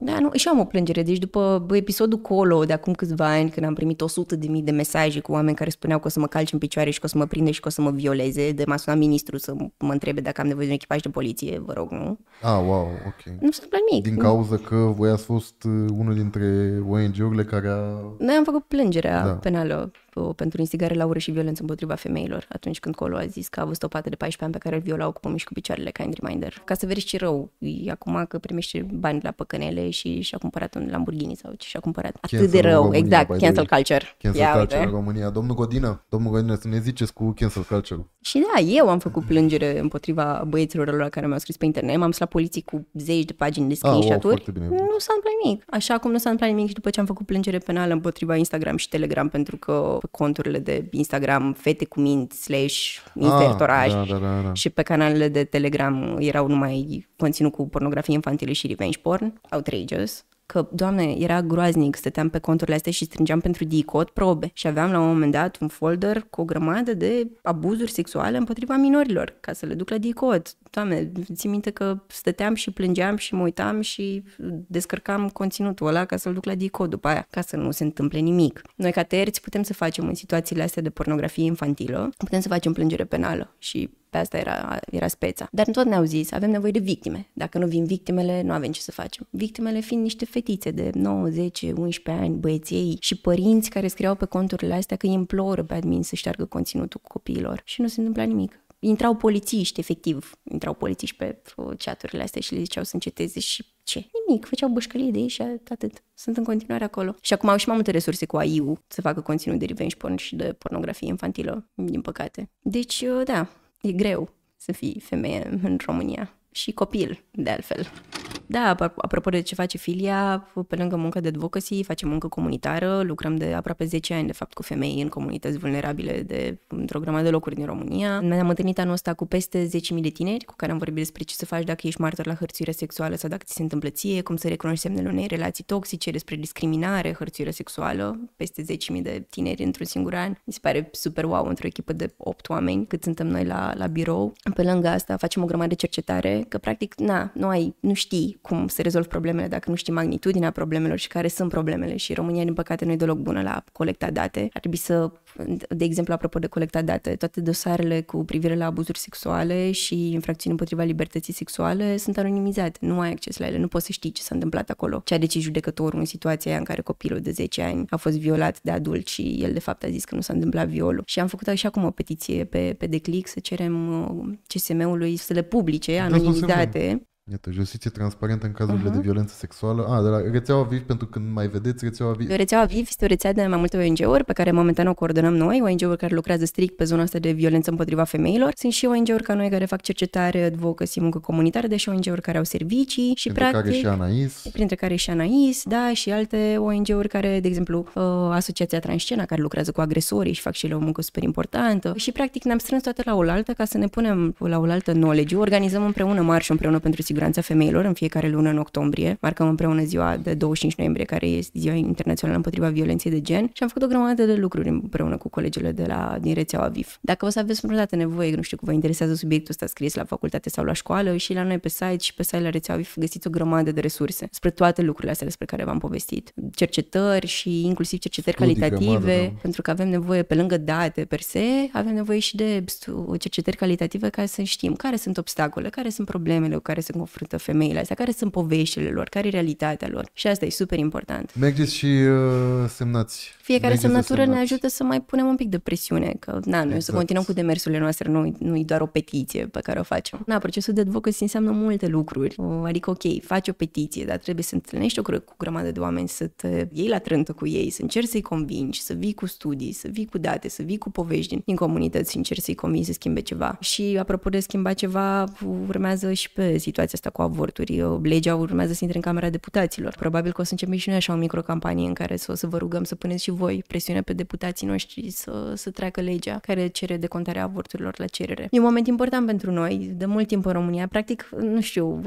Da, nu, și am o plângere, deci după bă, episodul Colo de acum câțiva ani când am primit o sută de mii de mesaje cu oameni care spuneau că o să mă calci în picioare și că o să mă prinde și că o să mă violeze, de m-a sunat ministrul să mă întrebe dacă am nevoie de un echipaj de poliție, vă rog, nu? Ah, wow, ok. Nu s-a întâmplat nimic. Din cauza că voi ați fost unul dintre O N G-urile care a... Noi am făcut plângerea da. penală pentru instigare la ură și violență împotriva femeilor, atunci când Colo a zis că a avut o pată de paisprezece ani pe care îl violau cu pumni și cu picioarele, kind reminder. Ca să vezi ce rău e acum că primește bani la păcănele și și-a cumpărat un Lamborghini sau ce și-a cumpărat. Cancel atât de rău, România, exact, cancel culture. Cancel Ia, culture în România. Domnul Godină, domnul Godină, să ne ziceți cu cancel culture. Și da, eu am făcut plângere împotriva băieților lor care mi-au scris pe internet, m-am dus la poliție cu zeci de pagini de screenshot-uri. Ah, wow, nu s-a întâmplat nimic. Așa cum nu s-a întâmplat nimic și după ce am făcut plângere penală împotriva Instagram și Telegram pentru că conturile de Instagram fete cu minți slash insertoraj ah, da, da, da, da. și pe canalele de Telegram erau numai conținut cu pornografie infantilă și revenge porn, outrageous. că, Doamne, era groaznic, stăteam pe conturile astea și strângeam pentru DICOT probe și aveam la un moment dat un folder cu o grămadă de abuzuri sexuale împotriva minorilor, ca să le duc la DICOT. Doamne, ții minte că stăteam și plângeam și mă uitam și descărcam conținutul ăla ca să-l duc la DICOT după aia, ca să nu se întâmple nimic. Noi, ca terți, putem să facem în situațiile astea de pornografie infantilă, putem să facem plângere penală și pe asta era, era speța. Dar tot ne-au zis, avem nevoie de victime. Dacă nu vin victimele, nu avem ce să facem. Victimele fiind niște fetițe de nouă, zece, unsprezece ani, băieții ei și părinți care scriau pe conturile astea că imploră pe admin să șteargă conținutul cu copiilor. Și nu se întâmpla nimic. Intrau polițiști, efectiv, intrau polițiști pe chaturile astea și le ziceau să înceteze și ce? Nimic, făceau bășcălie de ei și atât. Sunt în continuare acolo. Și acum au și mai multe resurse cu A I-ul să facă conținut de revenge porn și de pornografie infantilă, din păcate. Deci, da, e greu să fii femeie în România. Și copil, de altfel. Da, apropo de ce face Filia, pe lângă muncă de advocacy, facem muncă comunitară, lucrăm de aproape zece ani, de fapt, cu femei în comunități vulnerabile de într-o grămadă de locuri din România. Ne-am întâlnit anul ăsta cu peste zece mii de tineri cu care am vorbit despre ce să faci dacă ești martor la hărțuire sexuală sau dacă ți se întâmplă ție, cum să recunoști semnele unei relații toxice, despre discriminare, hărțuire sexuală, peste zece mii de tineri într-un singur an. Mi se pare super wow într-o echipă de opt oameni, cât suntem noi la, la birou. Pe lângă asta facem o grămadă de cercetare, că practic, na, nu ai, nu știi cum se rezolv problemele dacă nu știi magnitudinea problemelor și care sunt problemele. Și România, din păcate, nu e deloc bună la colecta date. Ar trebui să, de exemplu, apropo de colecta date, toate dosarele cu privire la abuzuri sexuale și infracțiuni împotriva libertății sexuale sunt anonimizate. Nu ai acces la ele, nu poți să știi ce s-a întâmplat acolo. Ce a decis judecătorul în situația aia în care copilul de zece ani a fost violat de adult și el, de fapt, a zis că nu s-a întâmplat violul. Și am făcut așa cum o petiție pe, pe Declic să cerem C S M-ului să le publice anonimizate. Iată, justiție transparentă în cazurile uh-huh. de violență sexuală. Ah, de la rețeaua V I V, pentru când mai vedeți rețeaua V I V. Rețeaua V I V este o rețea de mai multe O N G-uri pe care momentan o coordonăm noi, O N G-uri care lucrează strict pe zona asta de violență împotriva femeilor. Sunt și O N G-uri ca noi care fac cercetare, advocacy, muncă comunitară, deși O N G-uri care au servicii și printre practic... Care și Anais. Printre care și Anais, da, și alte O N G-uri care, de exemplu, Asociația Transcena, care lucrează cu agresorii și fac și ele o muncă super importantă. Și practic ne-am strâns toate la oaltă ca să ne punem la oaltă knowledge-ul, organizăm împreună marșul împreună pentru siguranța femeilor în fiecare lună în octombrie. Marcăm împreună ziua de douăzeci și cinci noiembrie, care este Ziua Internațională împotriva violenței de gen, și am făcut o grămadă de lucruri împreună cu colegele de la din rețeaua V I V. Dacă o să aveți vreodată nevoie, nu știu, că vă interesează subiectul ăsta, scris la facultate sau la școală, și la noi pe site și pe site la rețeaua V I V găsiți o grămadă de resurse spre toate lucrurile astea despre care v-am povestit. Cercetări și inclusiv cercetări studii calitative, grămadă, pentru că avem nevoie pe lângă date per se, avem nevoie și de cercetări calitative ca să știm care sunt obstacole, care sunt problemele cu care se confruntă femeile astea, care sunt poveștile lor, care e realitatea lor. Și asta e super important. Mergeți și uh, semnați. Fiecare Mergeți semnătură semnați. ne ajută să mai punem un pic de presiune, că na, noi exact. să continuăm cu demersurile noastre, nu, nu e doar o petiție pe care o facem. Na, procesul de advocacy înseamnă multe lucruri. Adică, ok, faci o petiție, dar trebuie să întâlnești o cu grămadă de oameni, să te iei la trântă cu ei, să încerci să-i convingi, să vii cu studii, să vii cu date, să vii cu povești din, din comunități și încerci să-i convingi să schimbe ceva. Și apropo de schimba ceva, urmează și pe situația asta cu avorturi. Legea urmează să intre în Camera Deputaților. Probabil că o să începem și noi așa o microcampanie în care să, o să vă rugăm să puneți și voi presiune pe deputații noștri să, să treacă legea care cere decontarea avorturilor la cerere. E un moment important pentru noi, de mult timp în România. Practic, nu știu,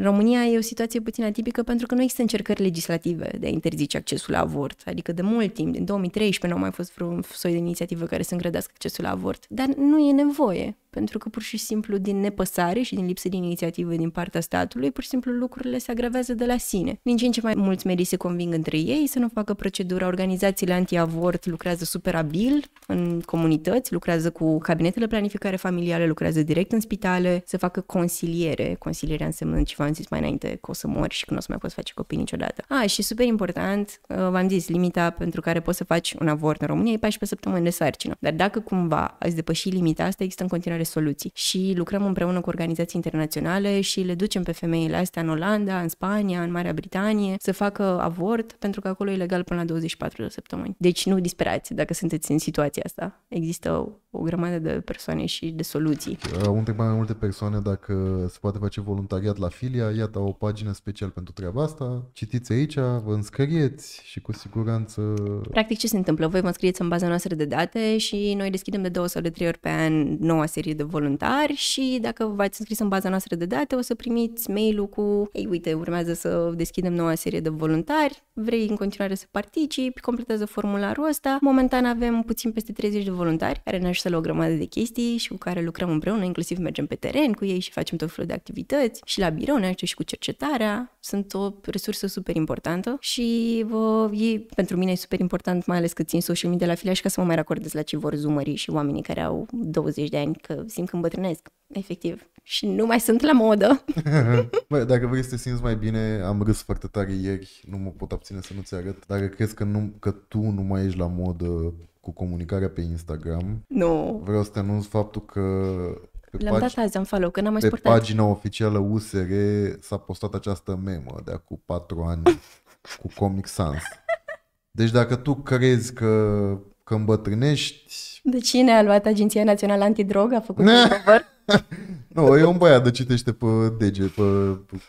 România e o situație puțin atipică pentru că nu există încercări legislative de a interzice accesul la avort. Adică de mult timp, din două mii treisprezece, nu au mai fost vreun soi de inițiativă care să îngrădească accesul la avort. Dar nu e nevoie, pentru că pur și simplu din nepăsare și din lipsă de inițiativă din partea statului, pur și simplu lucrurile se agravează de la sine. Din ce în ce mai mulți meri se conving între ei să nu facă procedura. Organizațiile anti-avort lucrează super abil în comunități, lucrează cu cabinetele planificare familiale, lucrează direct în spitale, să facă consiliere. Consilierea înseamnă ceva, am zis mai înainte, că o să mori și că nu o să mai poți face copii niciodată. A, și super important, v-am zis, limita pentru care poți să faci un avort în România e paisprezece săptămâni de sarcină. Dar dacă cumva ați depăși limita asta, există în continuare soluții. Și lucrăm împreună cu organizații internaționale și le ducem pe femeile astea în Olanda, în Spania, în Marea Britanie să facă avort, pentru că acolo e legal până la douăzeci și patru de săptămâni. Deci nu disperați dacă sunteți în situația asta. Există o, o grămadă de persoane și de soluții. Au întrebat mai multe persoane dacă se poate face voluntariat la Filia. Iată o pagină special pentru treaba asta. Citiți aici, vă înscrieți și cu siguranță... Practic ce se întâmplă? Voi vă înscrieți în baza noastră de date și noi deschidem de două sau de trei ori pe an noua serie noștri de voluntari și dacă v-ați înscris în baza noastră de date, o să primiți mail-ul cu ei, uite, urmează să deschidem noua serie de voluntari, vrei în continuare să participi, completează formularul ăsta. Momentan avem puțin peste treizeci de voluntari care ne ajută la o grămadă de chestii și cu care lucrăm împreună, inclusiv mergem pe teren cu ei și facem tot felul de activități și la birou ne ajută și cu cercetarea. Sunt o resursă super importantă și vă, e, pentru mine e super important, mai ales că țin social media la filaș, ca să mă mai racordez la ce vor zumării și oamenii care au douăzeci de ani, că simt că îmbătrânesc, efectiv. Și nu mai sunt la modă. Bă, dacă vrei să te simți mai bine, am râs foarte tare ieri, nu mă pot abține să nu ți arăt. Dacă crezi că, nu, că tu nu mai ești la modă cu comunicarea pe Instagram, nu. Vreau să te anunț faptul că L-am dat azi, am follow, că n-am mai sportat. Pe pagina oficială U S R s-a postat această memă de acum patru ani cu Comic Sans. Deci dacă tu crezi că, că îmbătrânești... De cine a luat Agenția Națională Antidrog? A făcut un cover? Nu, e un băiat de citește pe deget, pe,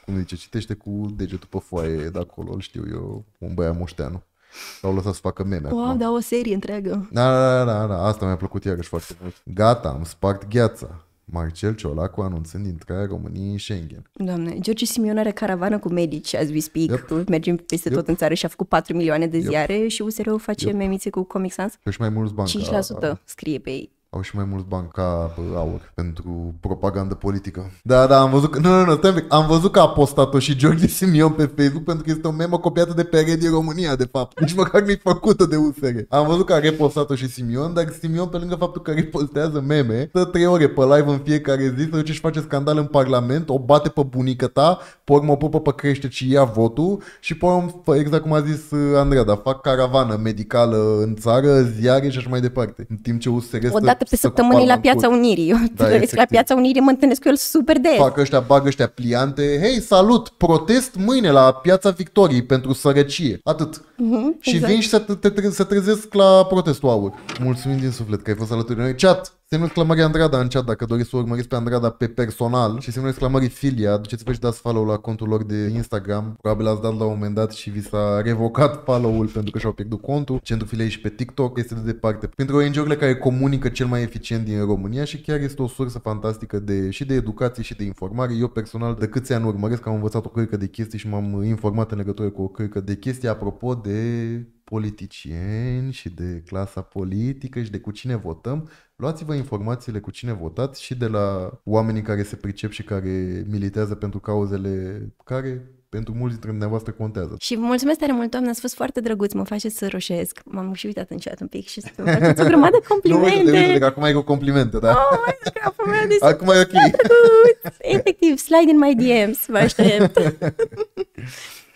cum zice, citește cu degetul pe foaie de acolo, îl știu eu, un băiat moșteanu. L-au lăsat să facă meme. Wow, acum. Dar o serie întreagă. Da, da, da, da, asta mi-a plăcut iarăși foarte mult. Gata, am spart gheața. Marcel Ciolacu anunțând intrarea României în Schengen. Doamne, George Simion are caravană cu medici, as we speak. Yep. Mergem peste yep. tot în țară și a făcut patru milioane de ziare yep. și U S R-ul face yep. memițe cu Comic Sans. Și mai mulți bani. cinci la sută scrie pe ei. Au și mai mulți bani ca aur pentru propagandă politică. Da, da, am văzut că... Nu, nu, nu, stai, am văzut că a postat-o și George Simion pe Facebook pentru că este o memă copiată de P R din România, de fapt. Nici măcar nu-i făcută de U S R. Am văzut că a repostat-o și Simion, dar Simion, pe lângă faptul că repostează meme, stă trei ore pe live în fiecare zi, se duce și face scandal în Parlament, o bate pe bunică ta, pe urmă o pupă pe crește și ia votul și pe urmă, exact cum a zis Andreea, da, fac caravană medicală în țară, ziare și așa mai departe. În timp ce U S R stă pe săptămâni la Piața Unirii. Eu da, la Piața Unirii mă întâlnesc cu el super des. Fac ăștia, bag ăștia pliante. Hei, salut! Protest mâine la Piața Victoriei pentru sărăcie. Atât. Uh-huh, și exact. Vin și se, te, te, se trezesc la protestul aur. Mulțumim din suflet că ai fost alături de noi. Chat! Semnul exclamării Andrada în chat dacă doriți să urmăriți pe Andrada pe personal și semnul exclamării Filia, duceți-vă și dați follow la contul lor de Instagram. Probabil ați dat la un moment dat și vi s-a revocat follow-ul pentru că și-au pierdut contul. Centrul Filiei și pe TikTok este de departe pentru O N G-urile care comunică cel mai eficient din România și chiar este o sursă fantastică de, și de educație și de informare. Eu personal de câți ani urmăresc, am învățat o cârcă de chestii și m-am informat în legătură cu o cârcă de chestii apropo de politicieni și de clasa politică și de cu cine votăm. Luați-vă informațiile cu cine votați și de la oamenii care se pricep și care militează pentru cauzele care pentru mulți dintre dumneavoastră contează. Și vă mulțumesc tare mult, doamne, ați fost foarte drăguți, mă faceți să roșesc. M-am și uitat în chat un pic și să vă faceți o grămadă de complimente. Nu, uite, uite, acum ai cu complimente, da? Oh, mai zic, apă mea de acum e ok. Efectiv, slide in my D Ms, vă aștept.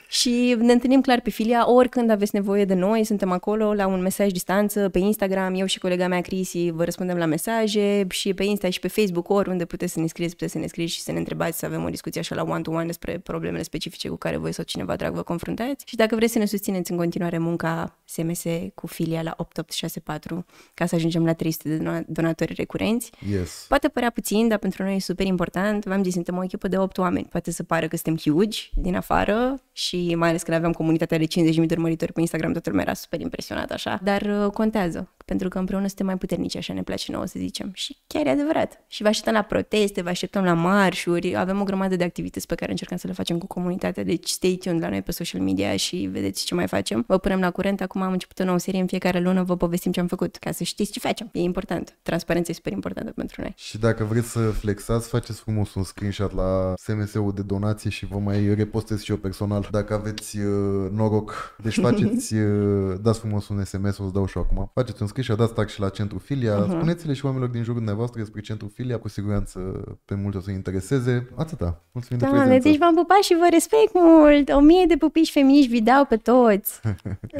Și ne întâlnim clar pe Filia, oricând aveți nevoie de noi, suntem acolo la un mesaj distanță, pe Instagram, eu și colega mea Crisi vă răspundem la mesaje și pe Insta și pe Facebook, oriunde puteți să ne scrieți, puteți să ne scrieți și să ne întrebați, să avem o discuție așa la one-to-one despre problemele specifice cu care voi sau cineva drag vă confruntați. Și dacă vreți să ne susțineți în continuare munca S M S cu Filia la opt opt șase patru ca să ajungem la trei sute de donatori recurenți. Yes. Poate părea puțin, dar pentru noi e super important. V-am zis, suntem o echipă de opt oameni. Poate să pară că suntem huge din afară și și mai ales când aveam comunitatea de cincizeci de mii de urmăritori pe Instagram, toată lumea era super impresionată așa. Dar contează, pentru că împreună suntem mai puternici, așa ne place nouă să zicem. Și chiar e adevărat. Și vă așteptăm la proteste, vă așteptăm la marșuri, avem o grămadă de activități pe care încercăm să le facem cu comunitatea, deci stay tuned la noi pe social media și vedeți ce mai facem. Vă punem la curent, acum am început o nouă serie, în fiecare lună vă povestim ce am făcut, ca să știți ce facem. E important. Transparența e super importantă pentru noi. Și dacă vreți să flexați, faceți frumos un screenshot la S M S-ul de donație și vă mai repostez și eu personal. Dacă aveți uh, noroc, deci faceți, uh, dați frumos un S M S, o-ți dau și acum, faceți un scris și dați tag și la Centru Filia, uh-huh. Spuneți-le și oamenilor din jurul dumneavoastră despre Centru Filia, cu siguranță pe mulți o să-i intereseze. Atâta, mulțumim da, de prezență. Deci v-am pupat și vă respect mult, o mie de pupici feminiști vi dau pe toți,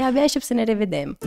abia aștept să ne revedem.